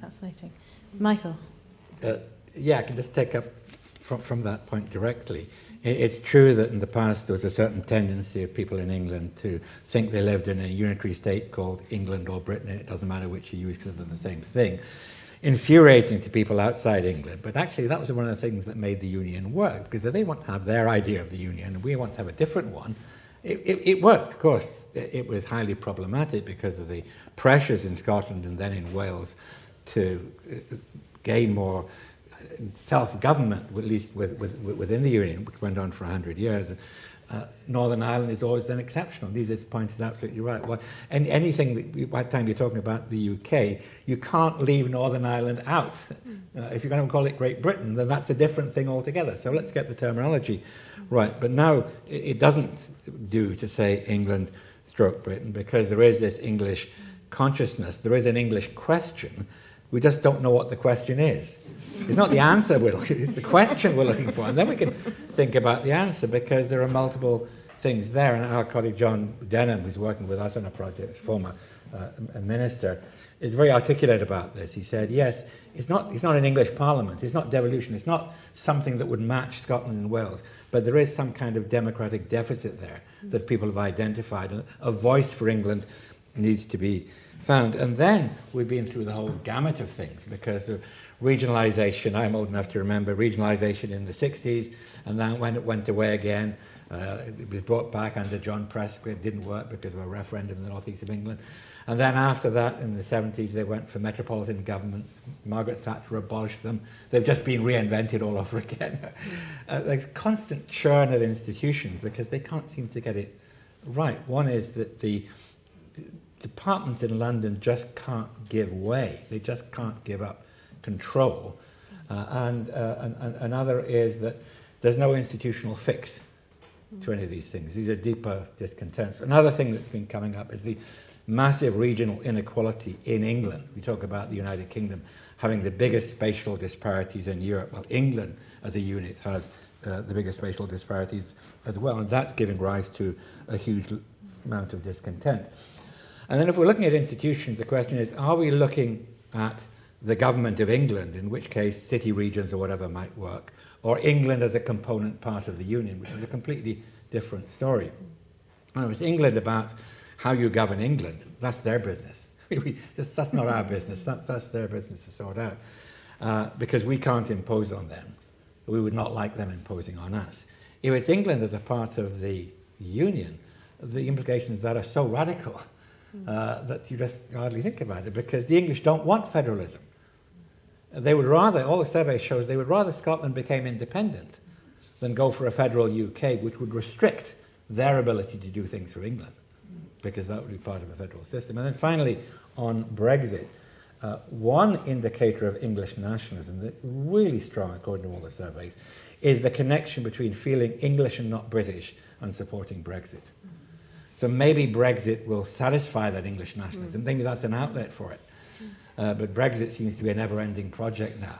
fascinating. Michael? Uh, yeah, I can just take up from, from that point directly. It's true that in the past there was a certain tendency of people in England to think they lived in a unitary state called England or Britain, and it doesn't matter which you use because they're the same thing. Infuriating to people outside England, but actually that was one of the things that made the union work, because if they want to have their idea of the union and we want to have a different one, it, it, it worked. Of course, it was highly problematic because of the pressures in Scotland and then in Wales to gain more self-government, at least with, with, within the union, which went on for a hundred years. Uh, Northern Ireland is always an exceptional. Lisa's point is absolutely right. Well, any, anything that you, by the time you're talking about the U K, you can't leave Northern Ireland out. Uh, if you're going to call it Great Britain, then that's a different thing altogether. So let's get the terminology right. But now it, it doesn't do to say England stroke Britain, because there is this English consciousness. There is an English question. We just don't know what the question is. It's not the answer we're looking for, it's the question we're looking for. And then we can think about the answer, because there are multiple things there. And our colleague John Denham, who's working with us on a project, former uh, minister, is very articulate about this. He said, yes, it's not, it's not an English parliament, it's not devolution, it's not something that would match Scotland and Wales, but there is some kind of democratic deficit there that people have identified, and a voice for England needs to be found. And then we've been through the whole gamut of things, because the regionalisation, I'm old enough to remember regionalisation in the sixties, and then when it went away again, uh, it was brought back under John Prescott. It didn't work because of a referendum in the northeast of England. And then after that, in the seventies, they went for metropolitan governments. Margaret Thatcher abolished them. They've just been reinvented all over again. uh, there's constant churn of institutions because they can't seem to get it right. One is that the departments in London just can't give way. They just can't give up control. Uh, and, uh, and, and another is that there's no institutional fix to any of these things. These are deeper discontents. Another thing that's been coming up is the massive regional inequality in England. We talk about the United Kingdom having the biggest spatial disparities in Europe. Well, England as a unit has uh, the biggest spatial disparities as well, and that's giving rise to a huge amount of discontent. And then if we're looking at institutions, the question is, are we looking at the government of England, in which case city regions or whatever might work, or England as a component part of the union, which is a completely different story. And it was England about how you govern England. That's their business. We, that's, that's not our business. That's, that's their business to sort out, uh, because we can't impose on them. We would not like them imposing on us. If it's England as a part of the union, the implications that are so radical uh, that you just hardly think about it, because the English don't want federalism. They would rather, all the survey shows, they would rather Scotland became independent than go for a federal U K, which would restrict their ability to do things for England, because that would be part of a federal system. And then finally, on Brexit, uh, one indicator of English nationalism that's really strong, according to all the surveys, is the connection between feeling English and not British and supporting Brexit. So maybe Brexit will satisfy that English nationalism. Maybe that's an outlet for it. Uh, but Brexit seems to be a never-ending project now.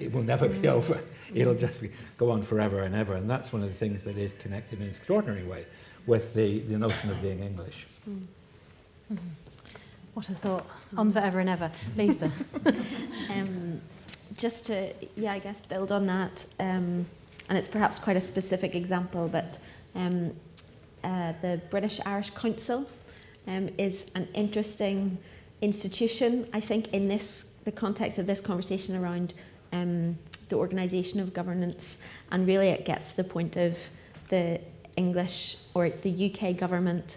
It will never be over. It'll just be, go on forever and ever. And that's one of the things that is connected in an extraordinary way with the, the notion of being English. Mm-hmm. What a thought. On forever and ever. Lisa. um, just to, yeah, I guess, build on that, um, and it's perhaps quite a specific example, but um, uh, the British Irish Council um, is an interesting institution, I think, in this the context of this conversation around um, the organisation of governance, and really it gets to the point of the English or the U K government,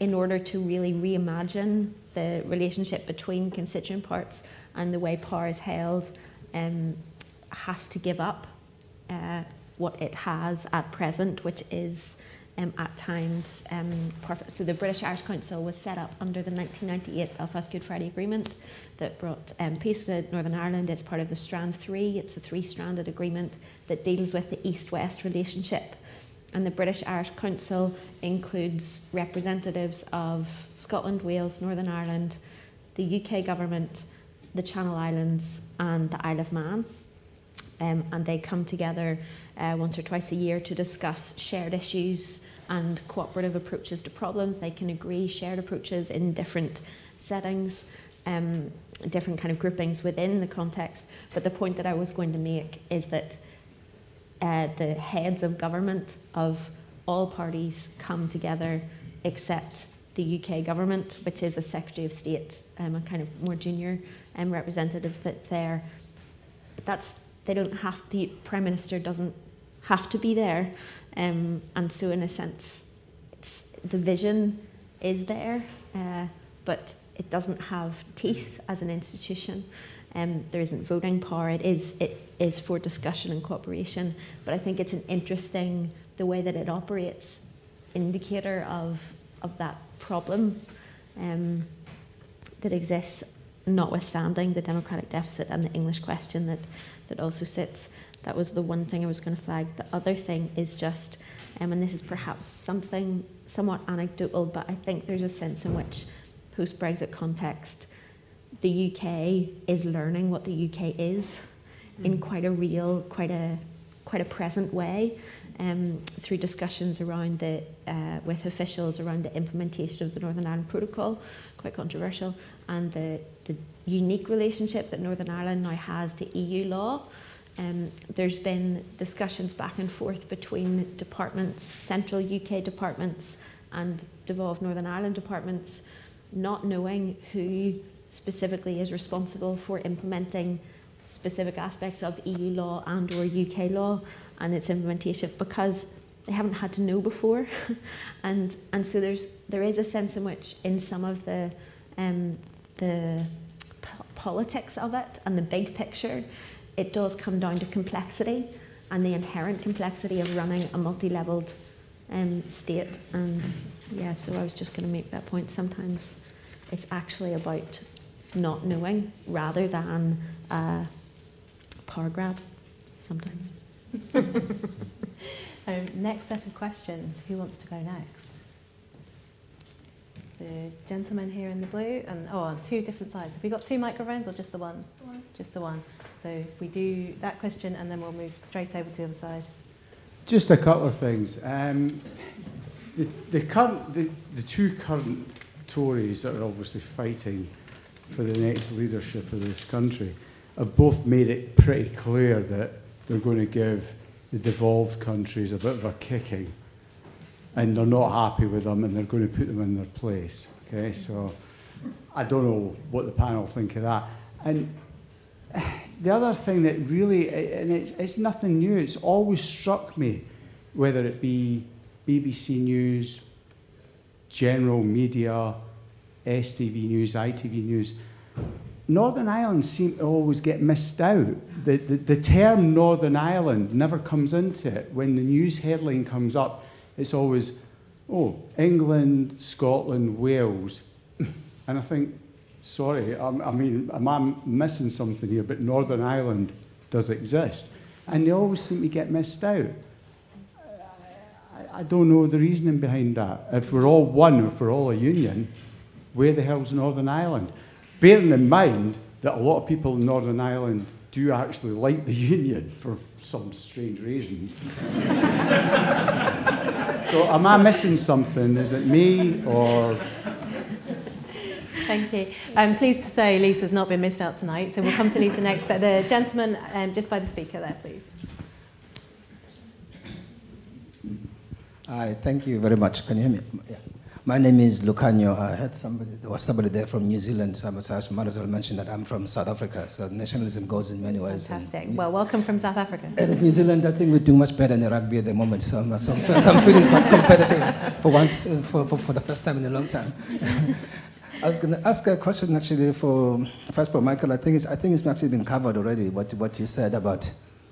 in order to really reimagine the relationship between constituent parts and the way power is held, um, has to give up uh, what it has at present, which is Um, at times, um, perfect. So the British Irish Council was set up under the nineteen ninety-eight Belfast Good Friday Agreement that brought um, peace to Northern Ireland. It's part of the Strand Three. It's a three-stranded agreement that deals with the East-West relationship. and the British Irish Council includes representatives of Scotland, Wales, Northern Ireland, the U K government, the Channel Islands and the Isle of Man. Um, and they come together uh, once or twice a year to discuss shared issues and cooperative approaches to problems. They can agree shared approaches in different settings, um, different kind of groupings within the context. But the point that I was going to make is that uh, the heads of government of all parties come together except the U K government, which is a Secretary of State, um, a kind of more junior um, representative that's there. But that's, they don't have, the Prime Minister doesn't have to be there. Um, and so in a sense, it's, the vision is there, uh, but it doesn't have teeth as an institution. Um, there isn't voting power. It is, it is for discussion and cooperation. But I think it's an interesting, the way that it operates, indicator of, of that problem um, that exists, notwithstanding the democratic deficit and the English question that, that also sits. That was the one thing I was going to flag. The other thing is just, um, and this is perhaps something somewhat anecdotal, but I think there's a sense in which post-Brexit context, the U K is learning what the U K is mm. in quite a real, quite a, quite a present way, um, through discussions around the, uh, with officials around the implementation of the Northern Ireland Protocol, quite controversial, and the, the unique relationship that Northern Ireland now has to E U law. Um, there's been discussions back and forth between departments, central U K departments and devolved Northern Ireland departments, not knowing who specifically is responsible for implementing specific aspects of E U law and or U K law and its implementation, because they haven't had to know before. and and so there's there is a sense in which in some of the um, the po politics of it and the big picture, it does come down to complexity and the inherent complexity of running a multi-levelled um, state. And yeah, so I was just going to make that point. Sometimes it's actually about not knowing rather than a power grab sometimes. um, next set of questions. Who wants to go next? The gentleman here in the blue. And oh, on two different sides. Have we got two microphones or just the one? Just the one. Just the one. So if we do that question and then we'll move straight over to the other side. Just a couple of things. Um, the, the, current, the, the two current Tories that are obviously fighting for the next leadership of this country have both made it pretty clear that they're going to give the devolved countries a bit of a kicking, and they're not happy with them and they're going to put them in their place. Okay, so I don't know what the panel think of that. And the other thing that really, and it's, it's nothing new, it's always struck me, whether it be B B C News, general media, S T V News, I T V News, Northern Ireland seems to always get missed out. The, the, the term Northern Ireland never comes into it. When the news headline comes up, it's always, oh, England, Scotland, Wales. And I think, sorry, I'm, I mean, am I missing something here? But Northern Ireland does exist. And they always seem to get missed out. I, I don't know the reasoning behind that. If we're all one, if we're all a union, where the hell's Northern Ireland? Bearing in mind that a lot of people in Northern Ireland do actually like the union for some strange reason. So am I missing something? Is it me or...? Thank you. I'm pleased to say Lisa's not been missed out tonight, so we'll come to Lisa next. But the gentleman um, just by the speaker there, please. Hi, thank you very much. Can you hear me? Yeah. My name is Lucanio. I had somebody, there was somebody there from New Zealand, so I must ask, might as well mention that I'm from South Africa, so nationalism goes in many ways. Fantastic. And, well, welcome from South Africa. And New Zealand, I think we do much better in the rugby at the moment, so I'm, so, so I'm feeling quite competitive for once, for, for, for the first time in a long time. I was going to ask a question actually for first for Michael. I think it's I think it's actually been covered already. What what you said about,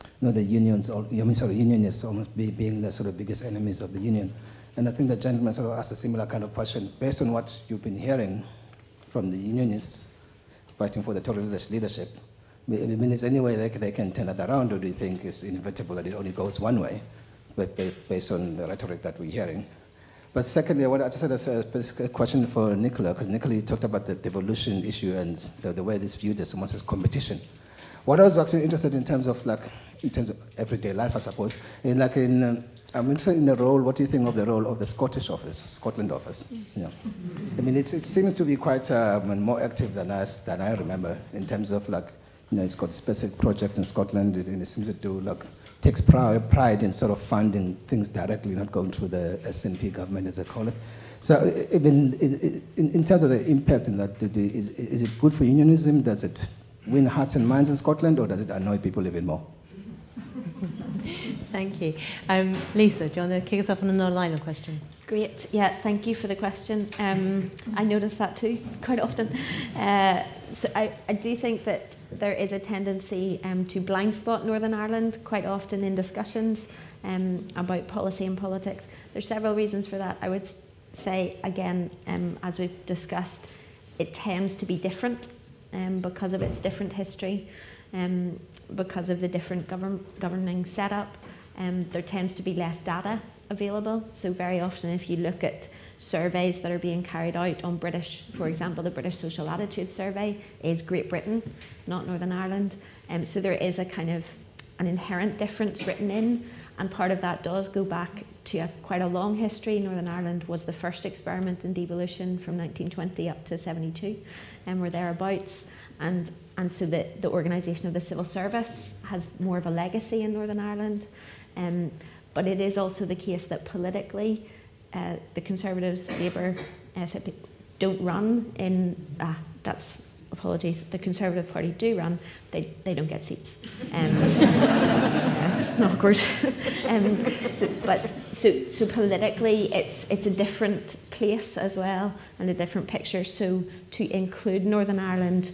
you know, the unions. Or, I mean, sorry, unionists almost be, being the sort of biggest enemies of the union. And I think the gentleman sort of asked a similar kind of question based on what you've been hearing from the unionists fighting for the Tory leadership. I mean, is there any way they can, they can turn that around, or do you think it's inevitable that it only goes one way? based on the rhetoric that we're hearing. But secondly, I just had a question for Nicola, because Nicola talked about the devolution issue and the, the way this viewed as someone says competition. What I was actually interested in terms of like, in terms of everyday life, I suppose, in like in, um, I'm interested in the role. What do you think of the role of the Scottish office, Scotland office? Yeah, I mean, it's, it seems to be quite um, more active than us than I remember in terms of like, you know, it's got specific projects in Scotland, and it seems to do like. Takes pride in sort of funding things directly, not going through the S N P government, as they call it. So, I mean, in, in terms of the impact in that, is, is it good for unionism? Does it win hearts and minds in Scotland, or does it annoy people even more? Thank you. Um, Lisa, do you want to kick us off on an online question? Great. Yeah, thank you for the question. Um, I notice that too, quite often. Uh, so I, I do think that there is a tendency um, to blind spot Northern Ireland quite often in discussions um, about policy and politics. There's several reasons for that. I would say, again, um, as we've discussed, it tends to be different um, because of its different history, um, because of the different govern governing setup. Um, there tends to be less data available. So very often if you look at surveys that are being carried out on British, for example, the British Social Attitude Survey is Great Britain, not Northern Ireland. Um, so there is a kind of an inherent difference written in, and part of that does go back to a, quite a long history. Northern Ireland was the first experiment in devolution from nineteen twenty up to seventy-two, and um, or thereabouts. And, and so the, the organisation of the civil service has more of a legacy in Northern Ireland. Um, But it is also the case that politically, uh, the Conservatives, Labour, S N P don't run in, ah, that's, apologies, the Conservative Party do run, they, they don't get seats. Um, uh, awkward. um, so, but, so, so politically, it's, it's a different place as well, and a different picture. So to include Northern Ireland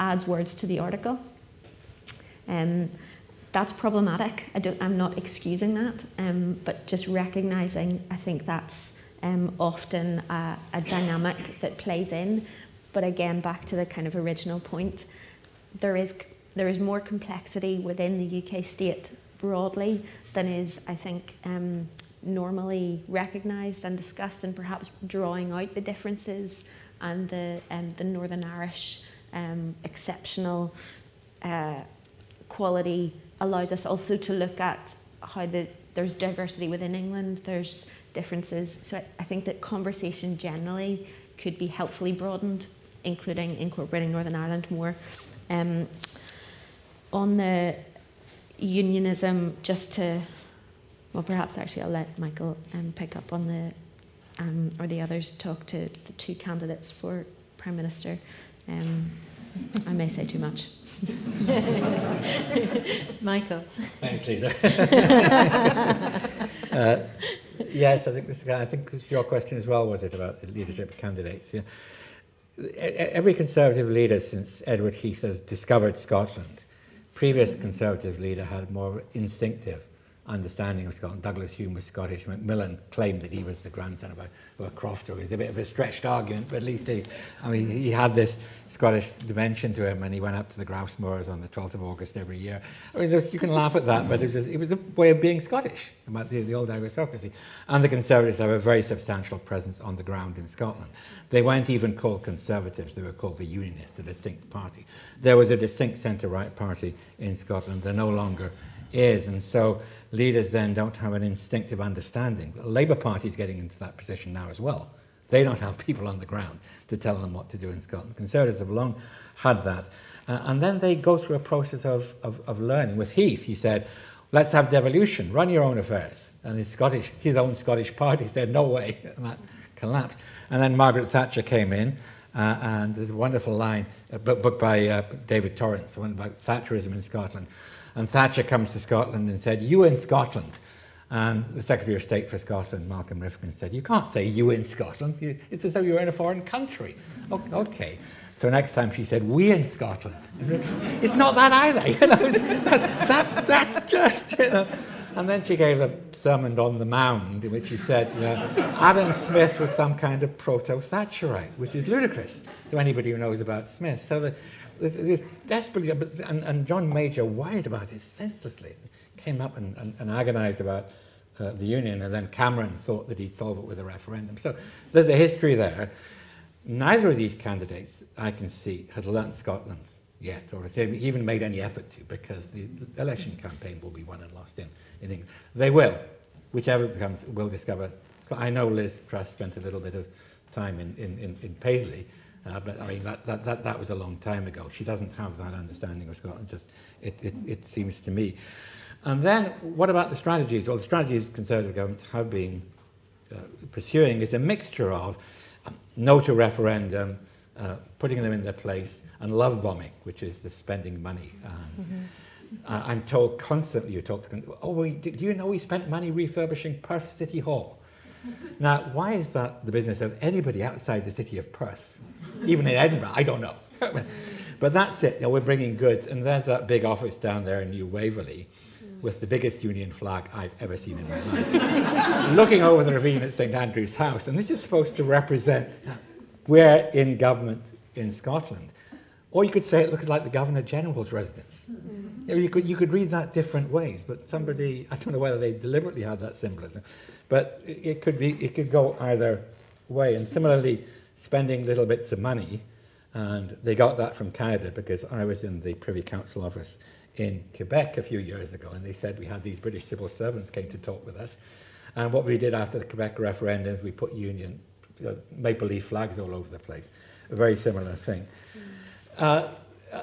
adds words to the article. Um, That's problematic. I don't, I'm not excusing that, um, but just recognising, I think that's um, often a, a dynamic that plays in. But again, back to the kind of original point, there is, there is more complexity within the U K state broadly than is, I think, um, normally recognised and discussed, and perhaps drawing out the differences and the, um, the Northern Irish um, exceptional uh, quality allows us also to look at how the, there's diversity within England, there's differences. So I, I think that conversation generally could be helpfully broadened, including incorporating Northern Ireland more. Um, on the unionism, just to, well, perhaps actually I'll let Michael um, pick up on the, um, or the others talk to the two candidates for Prime Minister. Um, I may say too much. Michael. Thanks, Lisa. uh, yes, I think this. I think this is your question as well. Was it about leadership candidates? Yeah. Every Conservative leader since Edward Heath has discovered Scotland, previous Conservative leader had more instinctive understanding of Scotland. Douglas Hume was Scottish. Macmillan claimed that he was the grandson of a, of a Crofter. It was a bit of a stretched argument, but at least he, I mean, he had this Scottish dimension to him, and he went up to the grouse moors on the twelfth of August every year. I mean, you can laugh at that, but it was, just, it was a way of being Scottish, about the, the old aristocracy. And the Conservatives have a very substantial presence on the ground in Scotland. They weren't even called Conservatives, they were called the Unionists, a distinct party. There was a distinct centre-right party in Scotland. They're no longer is, and so leaders then don't have an instinctive understanding. The Labour Party is getting into that position now as well. They don't have people on the ground to tell them what to do in Scotland. Conservatives have long had that. Uh, and then they go through a process of, of, of learning. With Heath, he said, let's have devolution, run your own affairs. And his, Scottish, his own Scottish party said, no way, and that collapsed. And then Margaret Thatcher came in, uh, and there's a wonderful line, a book by uh, David Torrance, the one about Thatcherism in Scotland. And Thatcher comes to Scotland and said, you in Scotland. And the Secretary of State for Scotland, Malcolm Rifkin, said, you can't say you in Scotland. It's as though you were in a foreign country. Okay. So next time she said, we in Scotland. It's not that either. You know, that's, that's, that's just, you know. And then she gave a sermon on the mound in which she said, you know, Adam Smith was some kind of proto-Thatcherite, which is ludicrous to anybody who knows about Smith. So the, This, this desperately, and, and John Major worried about it senselessly. Came up and, and, and agonised about uh, the Union, and then Cameron thought that he'd solve it with a referendum. So there's a history there. Neither of these candidates, I can see, has learnt Scotland yet, or has even made any effort to, because the election campaign will be won and lost in, in England. They will, whichever becomes, will discover. I know Liz Truss spent a little bit of time in, in, in Paisley, uh, but I mean, that, that, that, that was a long time ago. She doesn't have that understanding of Scotland, just it, it, it seems to me. And then what about the strategies? Well, the strategies Conservative governments have been uh, pursuing is a mixture of um, no to referendum, uh, putting them in their place, and love bombing, which is the spending money. Um, mm-hmm. uh, I'm told constantly, you talk to, oh, we, do you know we spent money refurbishing Perth City Hall? Now, why is that the business of anybody outside the city of Perth, even in Edinburgh? I don't know. But that's it. You know, we're bringing goods, and there's that big office down there in New Waverley with the biggest union flag I've ever seen in my life, looking over the ravine at Saint Andrew's House. And this is supposed to represent we're in government in Scotland. Or you could say it looks like the Governor-General's residence. Mm-hmm. you know, you could, you could read that different ways, but somebody, I don't know whether they deliberately had that symbolism, but it, it could be, it could go either way. And similarly, spending little bits of money, and they got that from Canada because I was in the Privy Council office in Quebec a few years ago, and they said we had these British civil servants came to talk with us. And what we did after the Quebec referendum, we put union, uh, maple leaf flags all over the place. A very similar thing. Uh,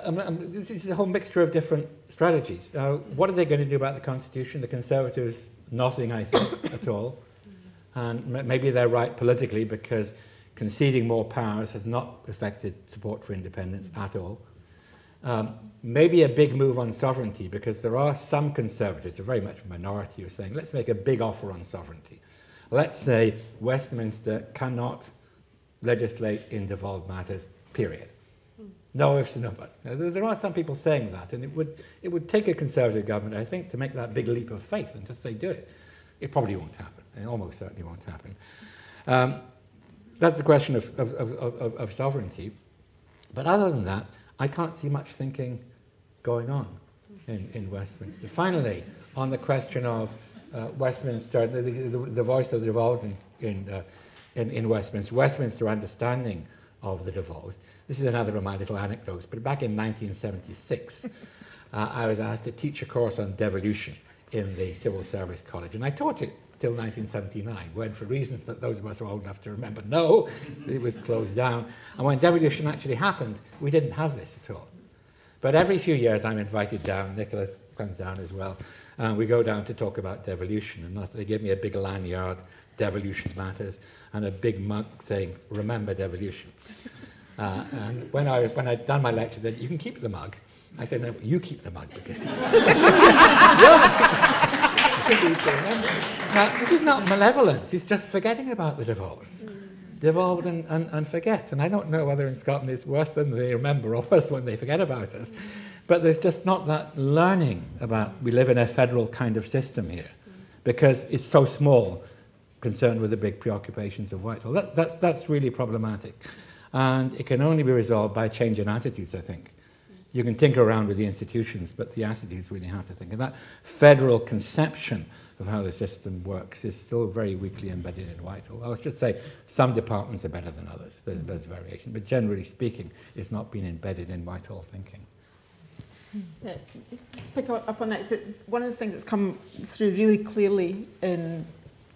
um, um, this is a whole mixture of different strategies. Uh, what are they going to do about the Constitution? The Conservatives, nothing, I think, at all. And m maybe they're right politically, because conceding more powers has not affected support for independence at all. Um, maybe a big move on sovereignty, because there are some Conservatives, a very much minority, who are saying, let's make a big offer on sovereignty. Let's say Westminster cannot legislate in devolved matters, period. No ifs and no buts. There are some people saying that, and it would, it would take a Conservative government, I think, to make that big leap of faith and just say, do it. It probably won't happen. It almost certainly won't happen. Um, that's the question of, of, of, of, of sovereignty. But other than that, I can't see much thinking going on in, in Westminster. Finally, on the question of uh, Westminster, the, the, the voice of the devolved in, in, uh, in, in Westminster, Westminster understanding of the devolved. This is another of my little anecdotes, but back in nineteen seventy-six, uh, I was asked to teach a course on devolution in the Civil Service College, and I taught it till nineteen seventy-nine, when, for reasons that those of us who are old enough to remember know, it was closed down. And when devolution actually happened, we didn't have this at all. But every few years I'm invited down, Nicola comes down as well, and we go down to talk about devolution, and they give me a big lanyard, devolution matters, and a big mug saying, remember devolution. Uh, and when, I, when I'd done my lecture, they said, you can keep the mug. I said, no, you keep the mug, because now, this is not malevolence, it's just forgetting about the devolves. Devolved and, and, and forget. And I don't know whether in Scotland it's worse than they remember or worse when they forget about us. But there's just not that learning about we live in a federal kind of system here, because it's so small, concerned with the big preoccupations of Whitehall. That, that's, that's really problematic. And it can only be resolved by a change in attitudes, I think. You can tinker around with the institutions, but the attitudes really have to think. And that federal conception of how the system works is still very weakly embedded in Whitehall. I should say some departments are better than others. There's, there's variation. But generally speaking, it's not been embedded in Whitehall thinking. Yeah, just pick up on that. It's one of the things that's come through really clearly in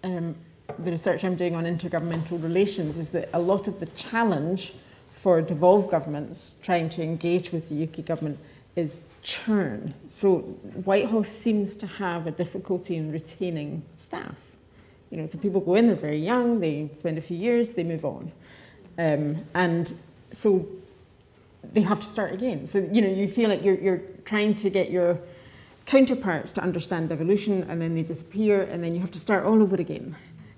Um, the research I'm doing on intergovernmental relations is that a lot of the challenge for devolved governments trying to engage with the U K government is churn. So Whitehall seems to have a difficulty in retaining staff. You know, so people go in, they're very young, they spend a few years, they move on. Um, and so they have to start again. So, you know, you feel like you're, you're trying to get your counterparts to understand devolution, and then they disappear, and then you have to start all over again.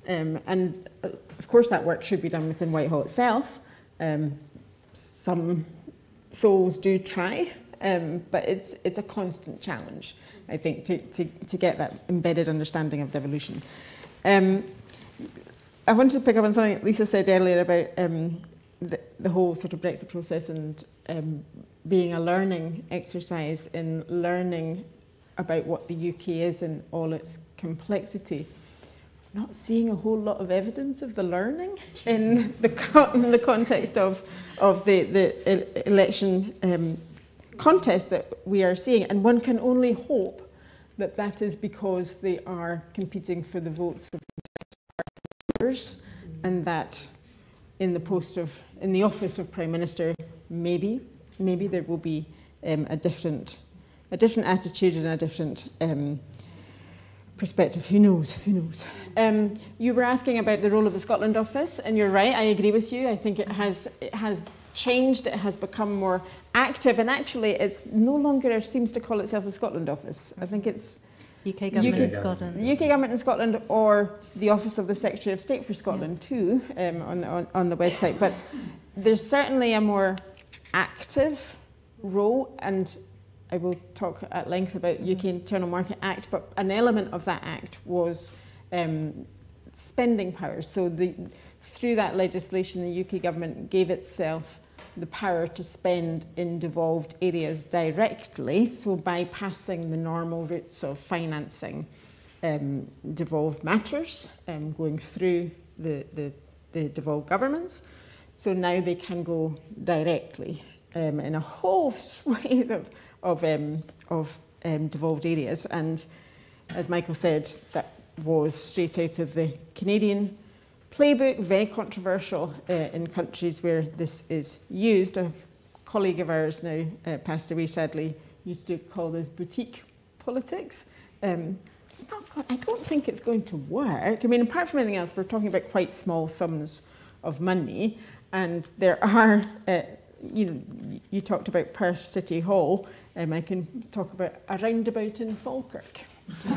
Um, and uh, of course that work should be done within Whitehall itself. Um, some souls do try, um, but it's, it's a constant challenge, I think, to, to, to get that embedded understanding of devolution. Um, I wanted to pick up on something that Lisa said earlier about um, the, the whole sort of Brexit process and um, being a learning exercise in learning about what the U K is in all its complexity. not seeing a whole lot of evidence of the learning in the, co in the context of, of the, the election um, contest that we are seeing. And one can only hope that that is because they are competing for the votes of voters, and that in the post of, in the office of Prime Minister, maybe, maybe there will be um, a different, a different attitude and a different um, perspective. Who knows? Who knows? Um, you were asking about the role of the Scotland office, and you're right. I agree with you. I think it has, it has changed. It has become more active, and actually, it's no longer seems to call itself the Scotland office. I think it's U K government in Scotland. U K government in Scotland, or the office of the Secretary of State for Scotland, yeah. too, um, on, the, on on the website. But there's certainly a more active role, and I will talk at length about U K Internal Market Act, but an element of that act was um, spending powers. So the, through that legislation, the U K government gave itself the power to spend in devolved areas directly, so bypassing the normal routes of financing um, devolved matters, um, going through the, the, the devolved governments. So now they can go directly um, in a whole swathe of of, um, of um, devolved areas. And as Michael said, that was straight out of the Canadian playbook, very controversial uh, in countries where this is used. A colleague of ours now uh, passed away, sadly, used to call this boutique politics. Um, it's not go I don't think it's going to work. I mean, apart from anything else, we're talking about quite small sums of money, and there are, uh, you know, you talked about Perth City Hall. Um, I can talk about a roundabout in Falkirk,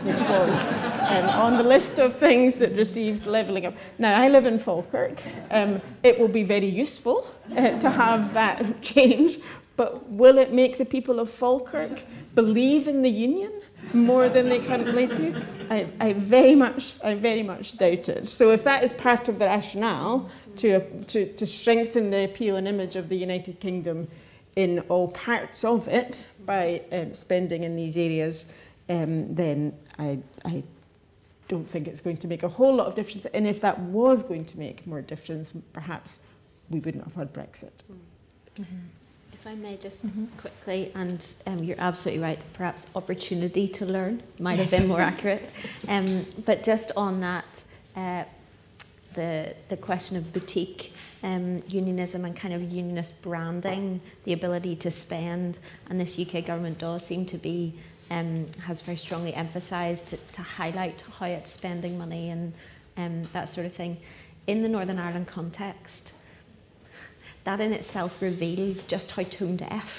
which was um, on the list of things that received levelling up. Now, I live in Falkirk. Um, it will be very useful uh, to have that change, but will it make the people of Falkirk believe in the union more than they currently do? I, I very much, I very much doubt it. So if that is part of the rationale to, to, to strengthen the appeal and image of the United Kingdom in all parts of it by um, spending in these areas, um, then I, I don't think it's going to make a whole lot of difference. And if that was going to make more difference, perhaps we wouldn't have had Brexit. Mm-hmm. If I may just mm-hmm. quickly, and um, you're absolutely right, perhaps opportunity to learn might yes. have been more accurate. Um, but just on that, uh, the, the question of boutique Um, unionism and kind of unionist branding, the ability to spend, and this U K government does seem to be, um, has very strongly emphasised to, to highlight how it's spending money and um, that sort of thing. In the Northern Ireland context, that in itself reveals just how tone deaf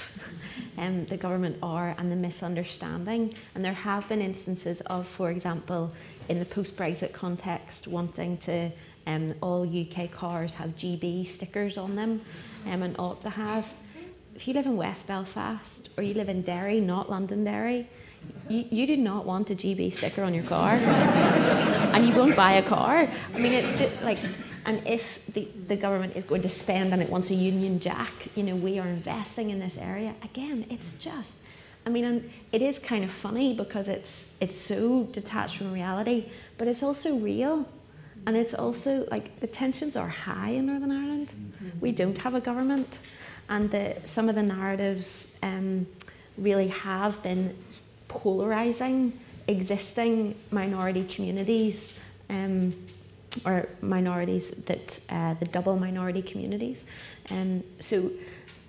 um, the government are and the misunderstanding. And there have been instances of, for example, in the post-Brexit context, wanting to Um, all U K cars have G B stickers on them um, and ought to have. If you live in West Belfast or you live in Derry, not Londonderry, you, you do not want a G B sticker on your car and you won't buy a car. I mean, it's just like, and if the, the government is going to spend and it wants a Union Jack, you know, we are investing in this area, again, it's just, I mean, and it is kind of funny because it's it's so detached from reality, but it's also real. And it's also, like, the tensions are high in Northern Ireland. Mm-hmm. We don't have a government. And the, some of the narratives um, really have been polarising existing minority communities, um, or minorities that, uh, the double minority communities. Um, so,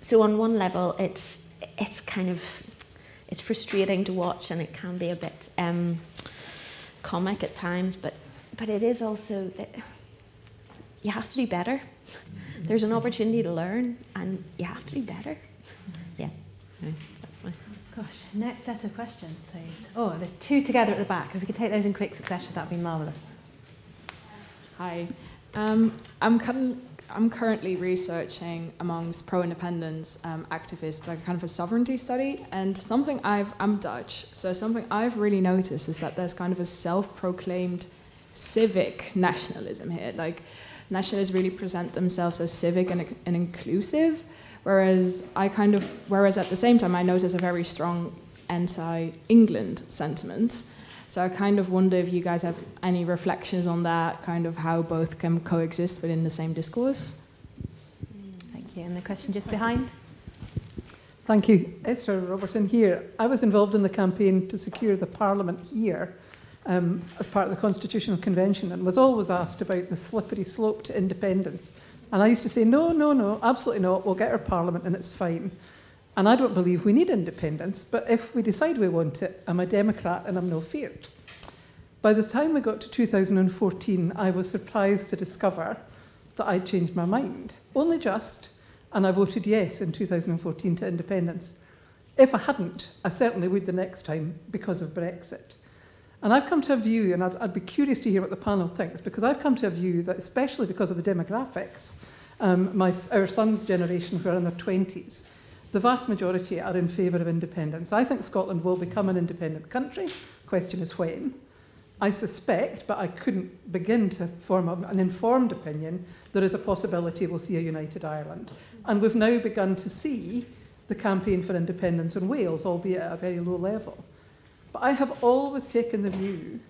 so on one level, it's, it's kind of, it's frustrating to watch, and it can be a bit um, comic at times, but But it is also that you have to do better. There's an opportunity to learn, and you have to do better. Yeah, anyway, that's my gosh. Next set of questions, please. Oh, there's two together at the back. If we could take those in quick succession, that'd be marvellous. Hi, um, I'm I'm currently researching amongst pro-independence um, activists, like kind of a sovereignty study, and something I've I'm Dutch, so something I've really noticed is that there's kind of a self-proclaimed civic nationalism here. Like, nationalists really present themselves as civic and, and inclusive, whereas I kind of, whereas at the same time I notice a very strong anti-England sentiment. So I kind of wonder if you guys have any reflections on that, kind of how both can coexist within the same discourse. Thank you. And the question just behind. Thank you. Esther Robertson here. I was involved in the campaign to secure the Parliament here um, as part of the Constitutional Convention, and was always asked about the slippery slope to independence. And I used to say, no, no, no, absolutely not. We'll get our Parliament and it's fine. And I don't believe we need independence, but if we decide we want it, I'm a Democrat and I'm no feared. By the time we got to two thousand fourteen, I was surprised to discover that I'd changed my mind. Only just. And I voted yes in two thousand fourteen to independence. If I hadn't, I certainly would the next time because of Brexit. And I've come to a view, and I'd, I'd be curious to hear what the panel thinks, because I've come to a view that, especially because of the demographics, um, my, our son's generation who are in their twenties, the vast majority are in favour of independence. I think Scotland will become an independent country. Question is when. I suspect, but I couldn't begin to form an informed opinion, there is a possibility we'll see a united Ireland. And we've now begun to see the campaign for independence in Wales, albeit at a very low level. But I have always taken the view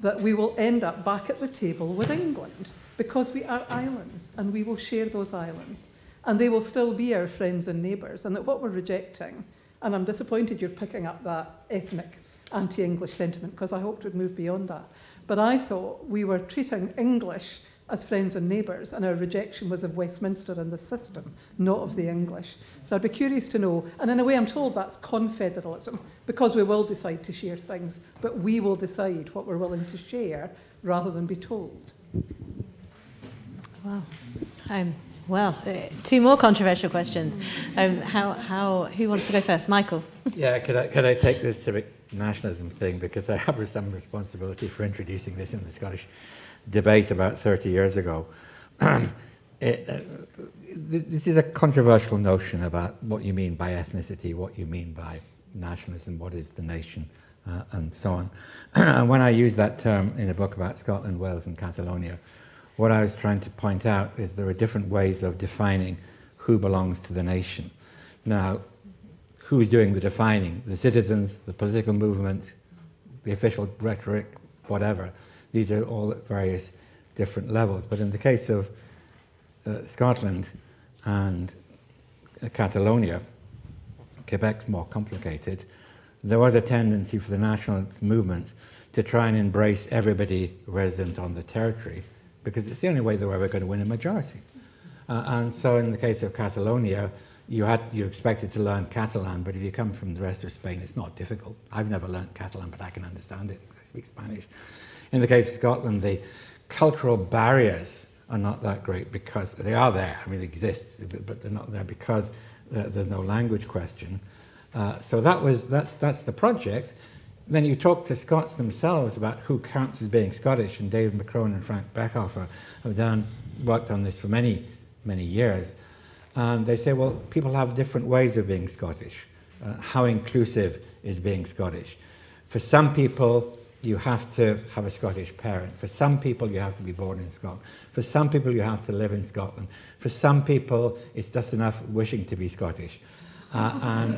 that we will end up back at the table with England, because we are islands and we will share those islands. And they will still be our friends and neighbours, and that what we're rejecting, and I'm disappointed you're picking up that ethnic anti-English sentiment, because I hoped we'd move beyond that. But I thought we were treating English as friends and neighbours, and our rejection was of Westminster and the system, not of the English. So I'd be curious to know, and in a way I'm told that's confederalism, because we will decide to share things, but we will decide what we're willing to share rather than be told. Wow. Um, well, uh, two more controversial questions. Um, how, how, who wants to go first? Michael? Yeah, could I, could I take this civic nationalism thing, because I have some responsibility for introducing this in the Scottish debate about thirty years ago. it, uh, this is a controversial notion about what you mean by ethnicity, what you mean by nationalism, what is the nation, uh, and so on. And when I use that term in a book about Scotland, Wales and Catalonia, what I was trying to point out is there are different ways of defining who belongs to the nation. Now, who's doing the defining? The citizens, the political movements, the official rhetoric, whatever. These are all at various different levels. But in the case of uh, Scotland and uh, Catalonia, Quebec's more complicated, there was a tendency for the nationalist movements to try and embrace everybody resident on the territory, because it's the only way they were ever going to win a majority. Uh, and so in the case of Catalonia, You had, you're expected to learn Catalan, but if you come from the rest of Spain, it's not difficult. I've never learned Catalan, but I can understand it because I speak Spanish. In the case of Scotland, the cultural barriers are not that great, because they are there. I mean, they exist, but they're not there because uh, there's no language question. Uh, so that was, that's, that's the project. Then you talk to Scots themselves about who counts as being Scottish, and David McCrone and Frank Beckhofer have done, worked on this for many, many years. And they say, well, people have different ways of being Scottish. Uh, how inclusive is being Scottish? For some people, you have to have a Scottish parent. For some people, you have to be born in Scotland. For some people, you have to live in Scotland. For some people, it's just enough wishing to be Scottish. Uh, and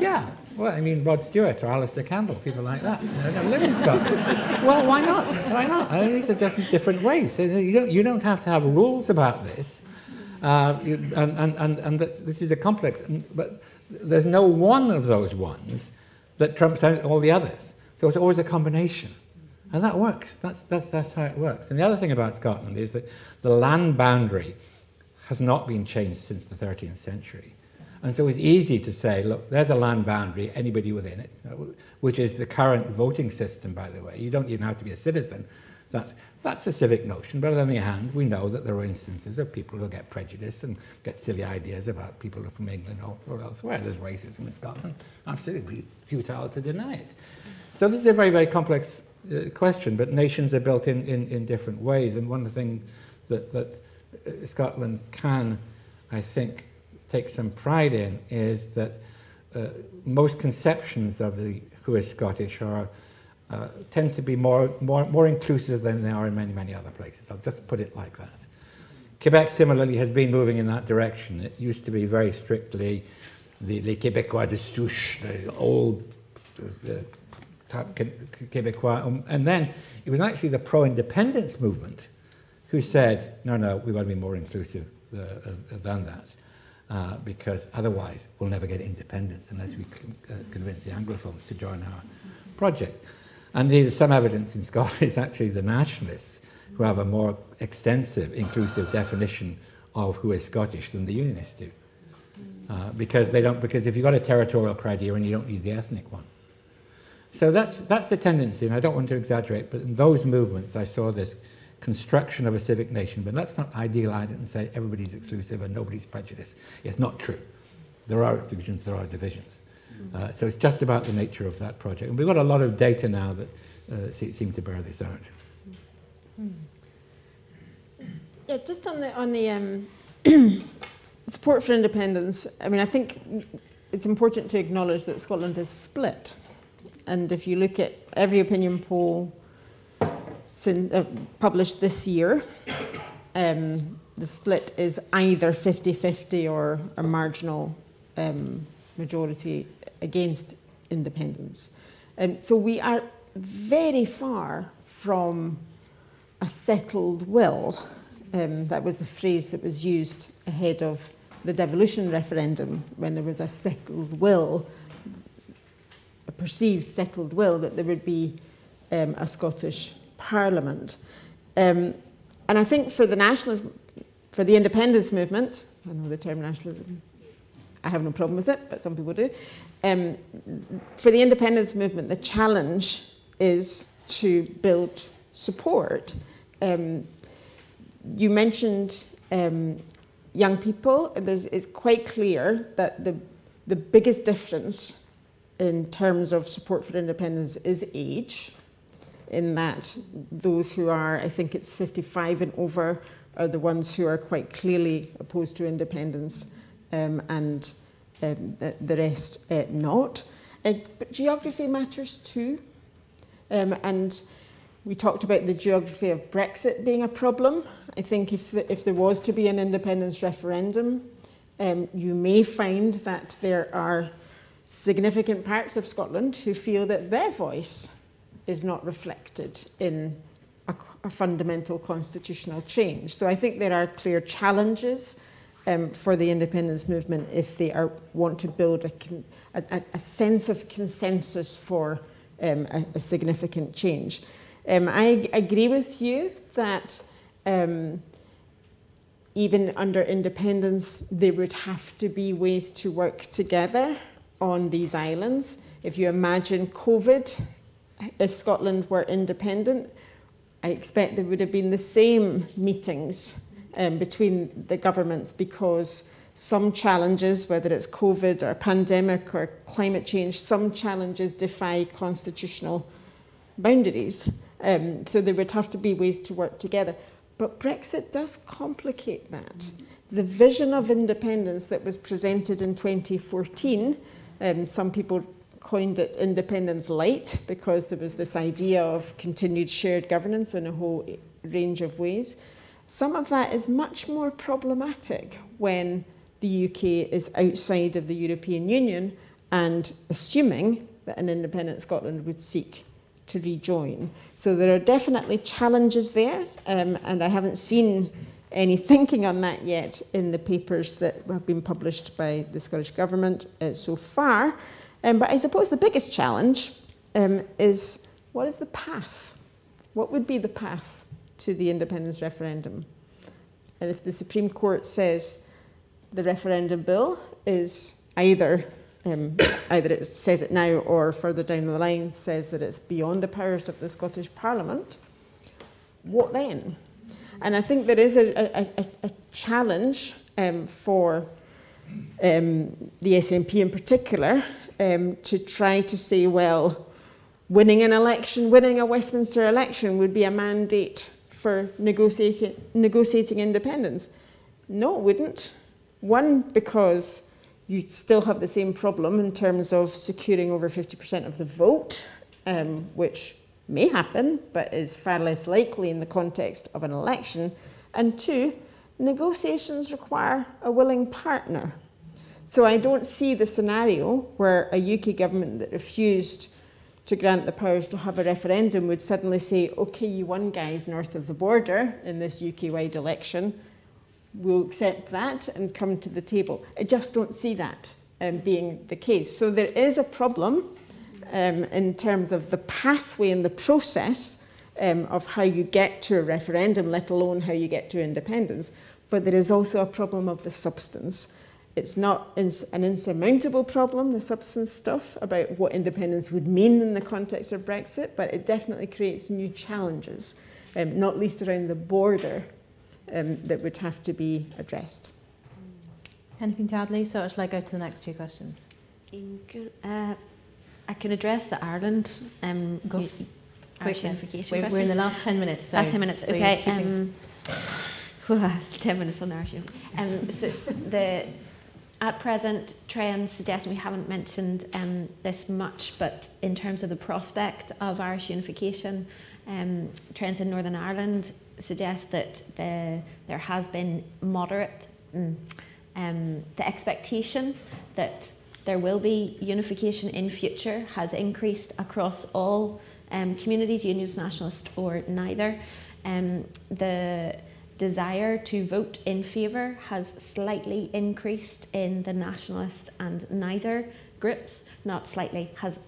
yeah, well, I mean, Rod Stewart or Alistair Campbell, people like that. They don't live in Scotland. Well, why not? Why not? I mean, these are just different ways. You don't, you don't have to have rules about this. Uh, you, and and, and, and that, this is a complex, and, but there's no one of those ones that trumps out all the others. So it's always a combination, and that works. That's, that's, that's how it works. And the other thing about Scotland is that the land boundary has not been changed since the thirteenth century. And so it's easy to say, look, there's a land boundary, anybody within it, which is the current voting system, by the way. You don't even have to be a citizen. That's, that's a civic notion, but on the other hand, we know that there are instances of people who get prejudiced and get silly ideas about people who are from England or, or elsewhere. There's racism in Scotland. Absolutely futile to deny it. So this is a very, very complex uh, question, but nations are built in, in, in different ways, and one of the things that, that Scotland can, I think, take some pride in is that uh, most conceptions of the who is Scottish are Uh, tend to be more, more, more inclusive than they are in many, many other places. I'll just put it like that. Quebec, similarly, has been moving in that direction. It used to be very strictly the Les Québécois de souche, the old uh, Québécois. And then it was actually the pro-independence movement who said, no, no, we want to be more inclusive than that, uh, because otherwise we'll never get independence unless we uh, convince the Anglophones to join our project. And there's some evidence in Scotland it's actually the nationalists who have a more extensive, inclusive definition of who is Scottish than the Unionists do. Uh, because they don't, because if you've got a territorial criterion, you don't need the ethnic one. So that's, that's the tendency, and I don't want to exaggerate, but in those movements I saw this construction of a civic nation. But let's not idealize it and say everybody's exclusive and nobody's prejudiced. It's not true. There are exclusions, there are divisions. Uh, so it's just about the nature of that project. And we've got a lot of data now that uh, seem to bear this out. Yeah, just on the, on the um, support for independence, I mean, I think it's important to acknowledge that Scotland is split. And if you look at every opinion poll sin, uh, published this year, um, the split is either fifty fifty or a marginal um, majority against independence. Um, so we are very far from a settled will. Um, that was the phrase that was used ahead of the devolution referendum, when there was a settled will, a perceived settled will that there would be um, a Scottish Parliament. Um, and I think for the nationalism, for the independence movement, I know the term nationalism, I have no problem with it, but some people do. Um, for the independence movement, the challenge is to build support. Um, you mentioned um, young people, and there's, it's quite clear that the, the biggest difference in terms of support for independence is age, in that those who are, I think it's fifty-five and over, are the ones who are quite clearly opposed to independence, um, and um, the, the rest uh, not. Uh, but geography matters too. Um, and we talked about the geography of Brexit being a problem. I think if, the, if there was to be an independence referendum, um, you may find that there are significant parts of Scotland who feel that their voice is not reflected in a, a fundamental constitutional change. So I think there are clear challenges um, for the independence movement if they are, want to build a, a, a sense of consensus for um, a, a significant change. Um, I agree with you that um, even under independence, there would have to be ways to work together on these islands. If you imagine COVID, if Scotland were independent, I expect there would have been the same meetings um, between the governments, because some challenges, whether it's COVID or pandemic or climate change, some challenges defy constitutional boundaries. Um, so there would have to be ways to work together. But Brexit does complicate that. The vision of independence that was presented in twenty fourteen, um, some people coined it independence light, because there was this idea of continued shared governance in a whole range of ways. Some of that is much more problematic when the U K is outside of the European Union and assuming that an independent Scotland would seek to rejoin. So there are definitely challenges there, um, and I haven't seen any thinking on that yet in the papers that have been published by the Scottish Government uh, so far. Um, but I suppose the biggest challenge um, is, what is the path? What would be the path to the independence referendum? And if the Supreme Court says the referendum bill is either, um, either it says it now or further down the line says that it's beyond the powers of the Scottish Parliament, what then? And I think there is a, a, a challenge um, for um, the S N P in particular, Um, to try to say, well, winning an election, winning a Westminster election would be a mandate for negotiating, negotiating independence. No, it wouldn't. One, because you still have the same problem in terms of securing over fifty percent of the vote, um, which may happen, but is far less likely in the context of an election. And two, negotiations require a willing partner. So I don't see the scenario where a U K government that refused to grant the powers to have a referendum would suddenly say, okay, you won, guys, north of the border in this U K-wide election. We'll accept that and come to the table. I just don't see that um, being the case. So there is a problem um, in terms of the pathway and the process um, of how you get to a referendum, let alone how you get to independence. But there is also a problem of the substance. It's not ins an insurmountable problem, the substance stuff, about what independence would mean in the context of Brexit, but it definitely creates new challenges, um, not least around the border, um, that would have to be addressed. Anything to add, Lisa, or shall I go to the next two questions? Uh, I can address the Ireland um, Go. Quick identification we're, we're in the last ten minutes. So last ten minutes, so okay. Um, ten minutes on Irish. Um, so the... At present, Trends suggests, we haven't mentioned um, this much, but in terms of the prospect of Irish unification, um, Trends in Northern Ireland suggest that the, there has been moderate, um, the expectation that there will be unification in future has increased across all um, communities, unions, nationalist or neither. Um, the desire to vote in favour has slightly increased in the nationalist and neither groups, not slightly, has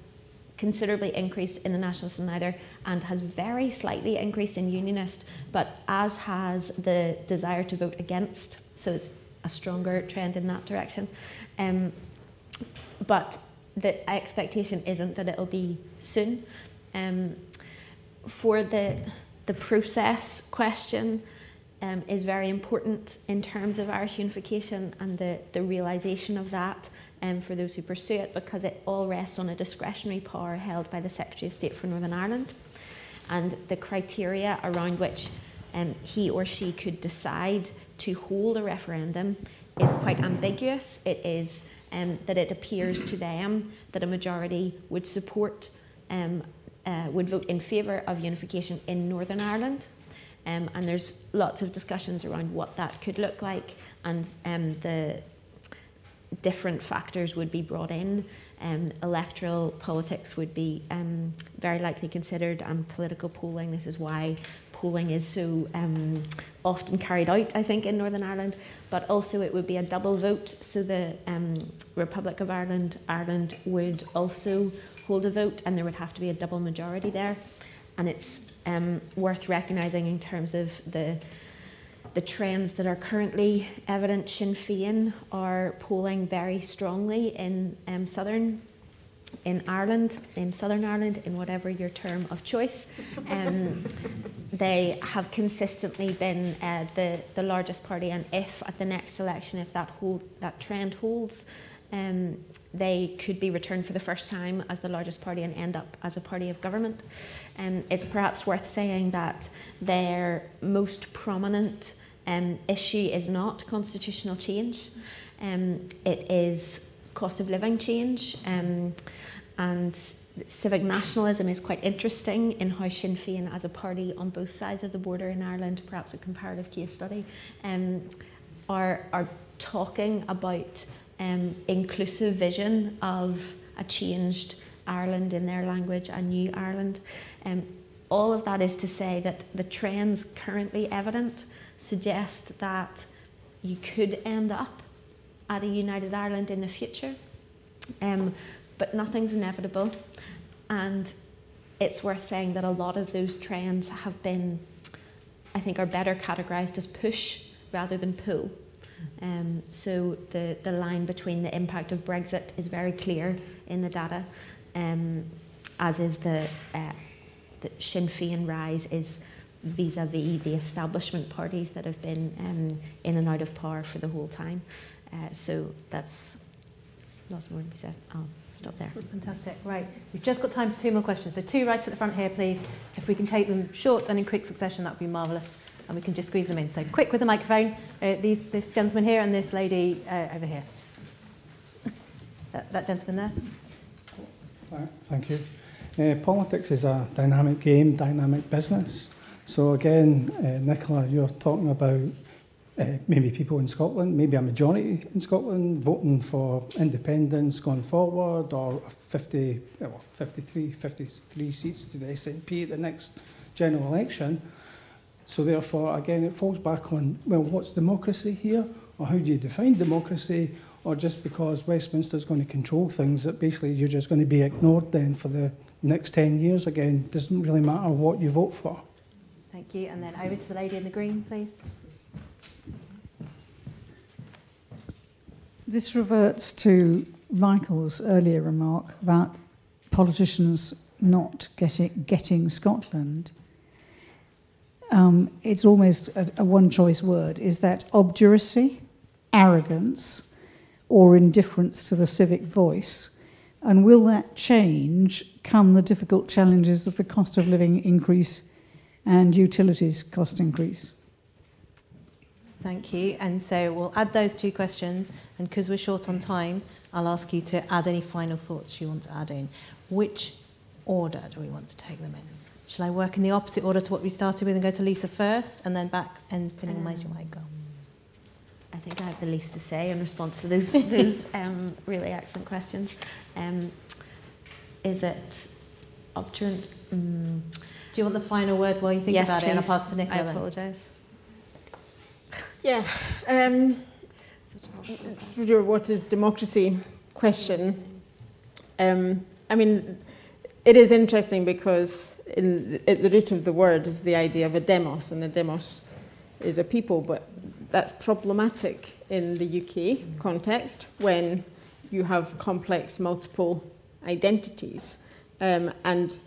considerably increased in the nationalist and neither, and has very slightly increased in unionist, but as has the desire to vote against, so it's a stronger trend in that direction. Um, but the expectation isn't that it'll be soon. Um, for the, the process question, Um, is very important in terms of Irish unification and the, the realisation of that um, for those who pursue it, because it all rests on a discretionary power held by the Secretary of State for Northern Ireland, and the criteria around which um, he or she could decide to hold a referendum is quite ambiguous. It is um, that it appears to them that a majority would support, um, uh, would vote in favour of unification in Northern Ireland. Um, and there's lots of discussions around what that could look like, and um, the different factors would be brought in. Um, electoral politics would be um, very likely considered, and political polling. This is why polling is so um, often carried out, I think, in Northern Ireland. But also it would be a double vote, so the um, Republic of Ireland, Ireland would also hold a vote, and there would have to be a double majority there. And it's um, worth recognising in terms of the, the trends that are currently evident. Sinn Féin are polling very strongly in um, southern, in Ireland, in Southern Ireland, in whatever your term of choice. Um, they have consistently been uh, the, the largest party, and if at the next election, if that, hold, that trend holds, um, they could be returned for the first time as the largest party and end up as a party of government. Um, it's perhaps worth saying that their most prominent um, issue is not constitutional change. Um, it is cost of living change. Um, and civic nationalism is quite interesting in how Sinn Féin as a party on both sides of the border in Ireland, perhaps a comparative case study, um, are, are talking about Um, inclusive vision of a changed Ireland in their language, a new Ireland. Um, all of that is to say that the trends currently evident suggest that you could end up at a united Ireland in the future, um, but nothing's inevitable. And it's worth saying that a lot of those trends have been, I think, are better categorised as push rather than pull. Um, so the, the line between the impact of Brexit is very clear in the data, um, as is the, uh, the Sinn Féin rise is vis-a-vis the establishment parties that have been um, in and out of power for the whole time. Uh, so that's lots more to be said. I'll stop there. Fantastic. Right. We've just got time for two more questions. So two right at the front here, please. If we can take them short and in quick succession, that would be marvellous. And we can just squeeze them in. So quick with the microphone. Uh, these, this gentleman here and this lady uh, over here. That, that gentleman there. Thank you. Uh, politics is a dynamic game, dynamic business. So again, uh, Nicola, you're talking about uh, maybe people in Scotland, maybe a majority in Scotland voting for independence going forward, or fifty, well, fifty-three, fifty-three seats to the S N P at the next general election. So therefore, again, it falls back on, well, what's democracy here? Or how do you define democracy? Or just because Westminster's going to control things, that basically you're just going to be ignored then for the next ten years again. Doesn't really matter what you vote for. Thank you. And then over to the lady in the green, please. This reverts to Michael's earlier remark about politicians not getting, getting Scotland. Um, it's almost a, a one-choice word. Is that obduracy, arrogance, or indifference to the civic voice? And will that change come the difficult challenges of the cost of living increase and utilities cost increase? Thank you. And so we'll add those two questions. And because we're short on time, I'll ask you to add any final thoughts you want to add in. Which order do we want to take them in? Shall I work in the opposite order to what we started with and go to Lisa first and then back and finish my Michael? I think I have the least to say in response to those, those um, really excellent questions. Um, is it obdurate? Mm. Do you want the final word while you think yes, about please. It? And I'll pass to Nicola. I apologise. Yeah. Um, through your what is democracy question, um, I mean, it is interesting because in, at the root of the word is the idea of a demos, and a demos is a people, but that's problematic in the U K context when you have complex, multiple identities. Um, and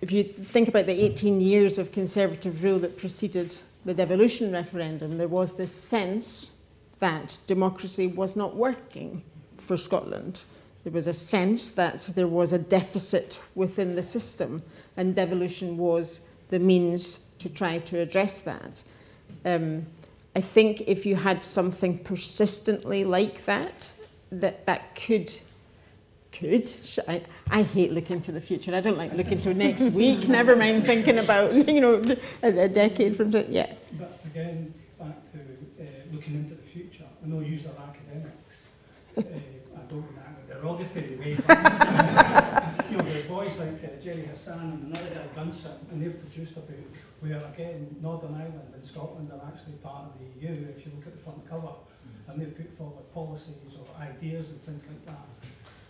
if you think about the eighteen years of Conservative rule that preceded the devolution referendum, there was this sense that democracy was not working for Scotland. There was a sense that there was a deficit within the system, and devolution was the means to try to address that. Um, I think if you had something persistently like that, that, that could, could I, I hate looking to the future. I don't like looking to next week, never mind thinking about, you know, a, a decade from, yeah. But again, back to uh, looking into the future. I know you are academics. Uh, I don't want that. Derogatory way, you know, there's boys like uh, Jerry Hassan and another guy Gunsett, and they've produced a book where again Northern Ireland and Scotland are actually part of the E U if you look at the front cover, mm-hmm. and they've put forward policies or ideas and things like that,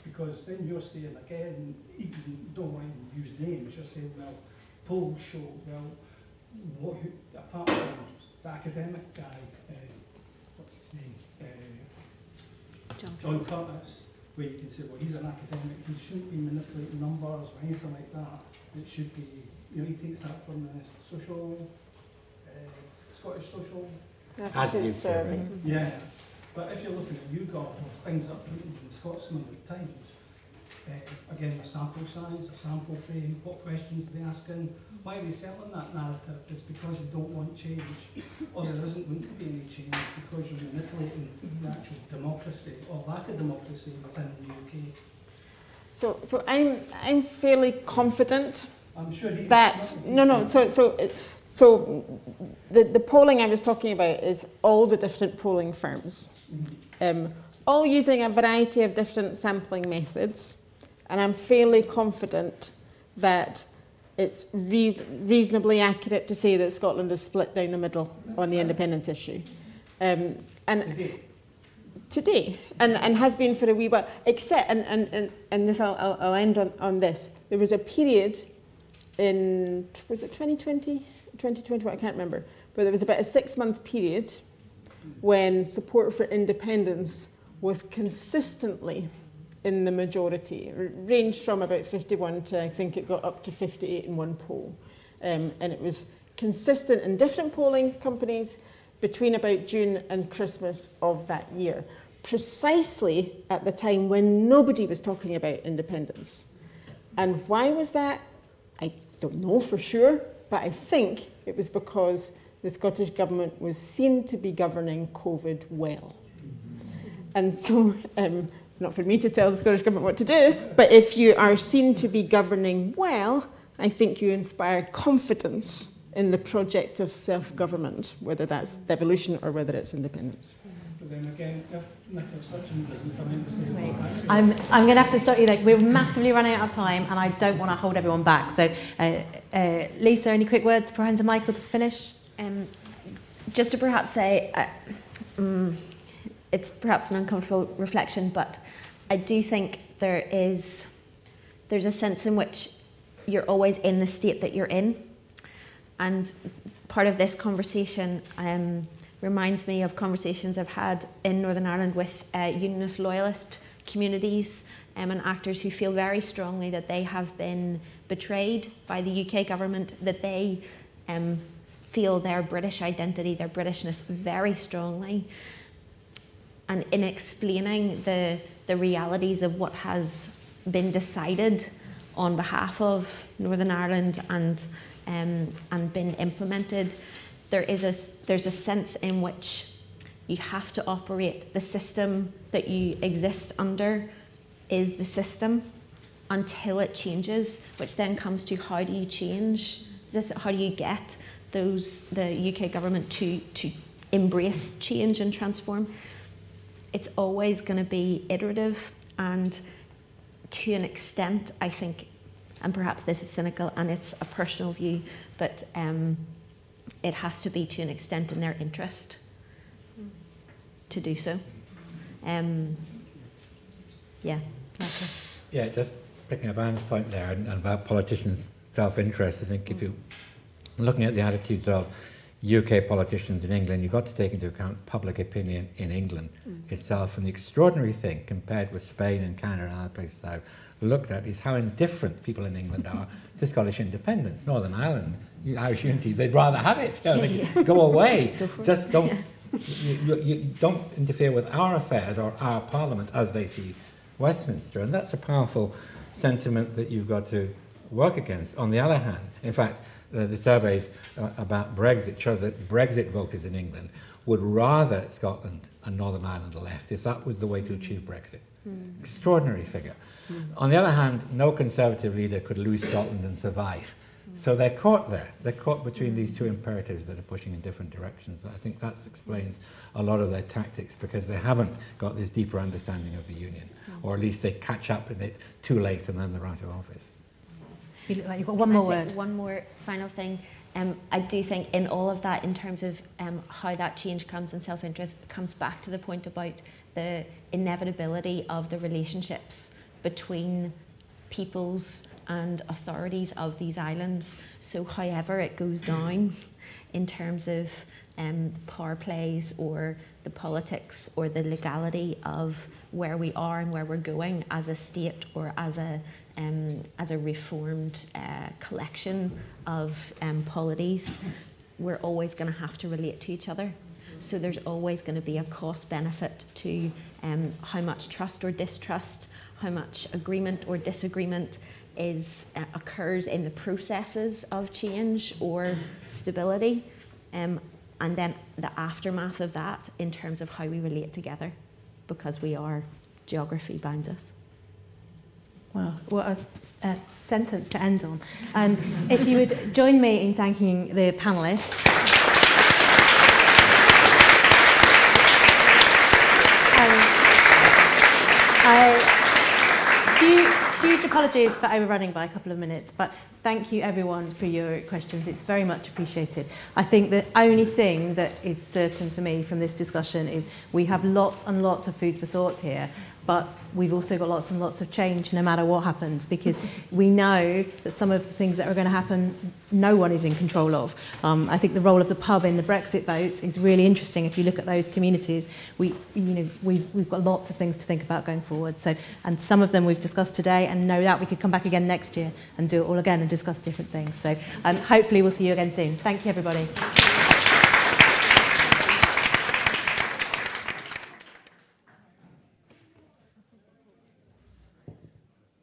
because then you're saying again, even don't want to use names, you're saying, well, polls show, well, what, apart from the academic guy, uh, what's his name, uh, John, John Curtis, where you can say, well, he's an academic, he shouldn't be manipulating numbers or anything like that. It should be, you know, he takes that from the social, uh, Scottish social... Attitude survey. Mm-hmm. Yeah. But if you're looking at YouGov or things that are printed in the Scotsman at times, uh, again, the sample size, the sample frame, what questions are they asking? Why are they selling that narrative? It's because they don't want change, or there isn't going to be any change because you're manipulating the actual democracy or lack of democracy within the U K. So, so I'm I'm fairly confident. I'm sure he that no, no. So, so, so the the polling I was talking about is all the different polling firms, mm-hmm. um, all using a variety of different sampling methods, and I'm fairly confident that it's re reasonably accurate to say that Scotland is split down the middle on the independence issue. Um, and today. today, and, and has been for a wee while, except, and, and, and, and this I'll, I'll end on, on this, there was a period in, was it twenty twenty, twenty twenty-one, I can't remember, but there was about a six month period when support for independence was consistently in the majority, ranged from about fifty-one to, I think it got up to fifty-eight in one poll. Um, and it was consistent in different polling companies between about June and Christmas of that year, precisely at the time when nobody was talking about independence. And why was that? I don't know for sure, but I think it was because the Scottish Government was seen to be governing COVID well. And so, um, it's not for me to tell the Scottish Government what to do, but if you are seen to be governing well, I think you inspire confidence in the project of self-government, whether that's devolution or whether it's independence. But then again, if Nicola Sutton doesn't come in to say that, I'm, I'm going to have to stop you there. We're massively running out of time, and I don't want to hold everyone back. So, uh, uh, Lisa, any quick words for hand to Michael to finish? Um, just to perhaps say, uh, um, it's perhaps an uncomfortable reflection, but I do think there is there's a sense in which you're always in the state that you're in. And part of this conversation um, reminds me of conversations I've had in Northern Ireland with uh, Unionist loyalist communities um, and actors who feel very strongly that they have been betrayed by the U K government, that they um, feel their British identity, their Britishness very strongly. And in explaining the, the realities of what has been decided on behalf of Northern Ireland and Um, and been implemented, there is a, there's a sense in which you have to operate. The system that you exist under is the system until it changes, which then comes to how do you change? Is this, how do you get those, the U K government to, to embrace change and transform? It's always going to be iterative, and to an extent, I think, and perhaps this is cynical and it's a personal view, but um, it has to be to an extent in their interest to do so. Um, yeah. Okay. Yeah, just picking up Anne's point there and, and about politicians' self-interest, I think if you're looking at the attitudes of U K politicians in England, you've got to take into account public opinion in England mm. itself. And the extraordinary thing compared with Spain and Canada and other places I've looked at is how indifferent people in England are to Scottish independence. Northern Ireland, Irish unity, they'd rather have it. You know, yeah, yeah. Go away. Go Just don't, yeah. you, you, you don't interfere with our affairs or our parliament as they see Westminster. And that's a powerful sentiment that you've got to work against. On the other hand, in fact, the, the surveys uh, about Brexit show that Brexit voters in England would rather Scotland and Northern Ireland left if that was the way to achieve Brexit. Mm. Extraordinary figure. Mm. On the other hand, no Conservative leader could lose Scotland and survive. Mm. So they're caught there. They're caught between mm. these two imperatives that are pushing in different directions. I think that explains a lot of their tactics, because they haven't got this deeper understanding of the union, mm. or at least they catch up in it too late and then they're out of office. You look like you've got one Can more word. One more final thing. Um, I do think in all of that, in terms of um, how that change comes and self-interest, comes back to the point about the inevitability of the relationships between peoples and authorities of these islands. So however it goes down in terms of um, power plays or the politics or the legality of where we are and where we're going as a state or as a Um, as a reformed uh, collection of um, polities, we're always going to have to relate to each other. So there's always going to be a cost benefit to um, how much trust or distrust, how much agreement or disagreement is uh, occurs in the processes of change or stability, um, and then the aftermath of that in terms of how we relate together, because we are, geography binds us. Well, what a, a sentence to end on. Um, if you would join me in thanking the panellists. Um, I, huge, huge apologies for overrunning by a couple of minutes, but thank you everyone for your questions. It's very much appreciated. I think the only thing that is certain for me from this discussion is we have lots and lots of food for thought here. But we've also got lots and lots of change no matter what happens, because we know that some of the things that are going to happen, no one is in control of. Um, I think the role of the pub in the Brexit vote is really interesting. If you look at those communities, we, you know, we've, we've got lots of things to think about going forward. So, and some of them we've discussed today, and no doubt we could come back again next year and do it all again and discuss different things. So um, hopefully we'll see you again soon. Thank you, everybody.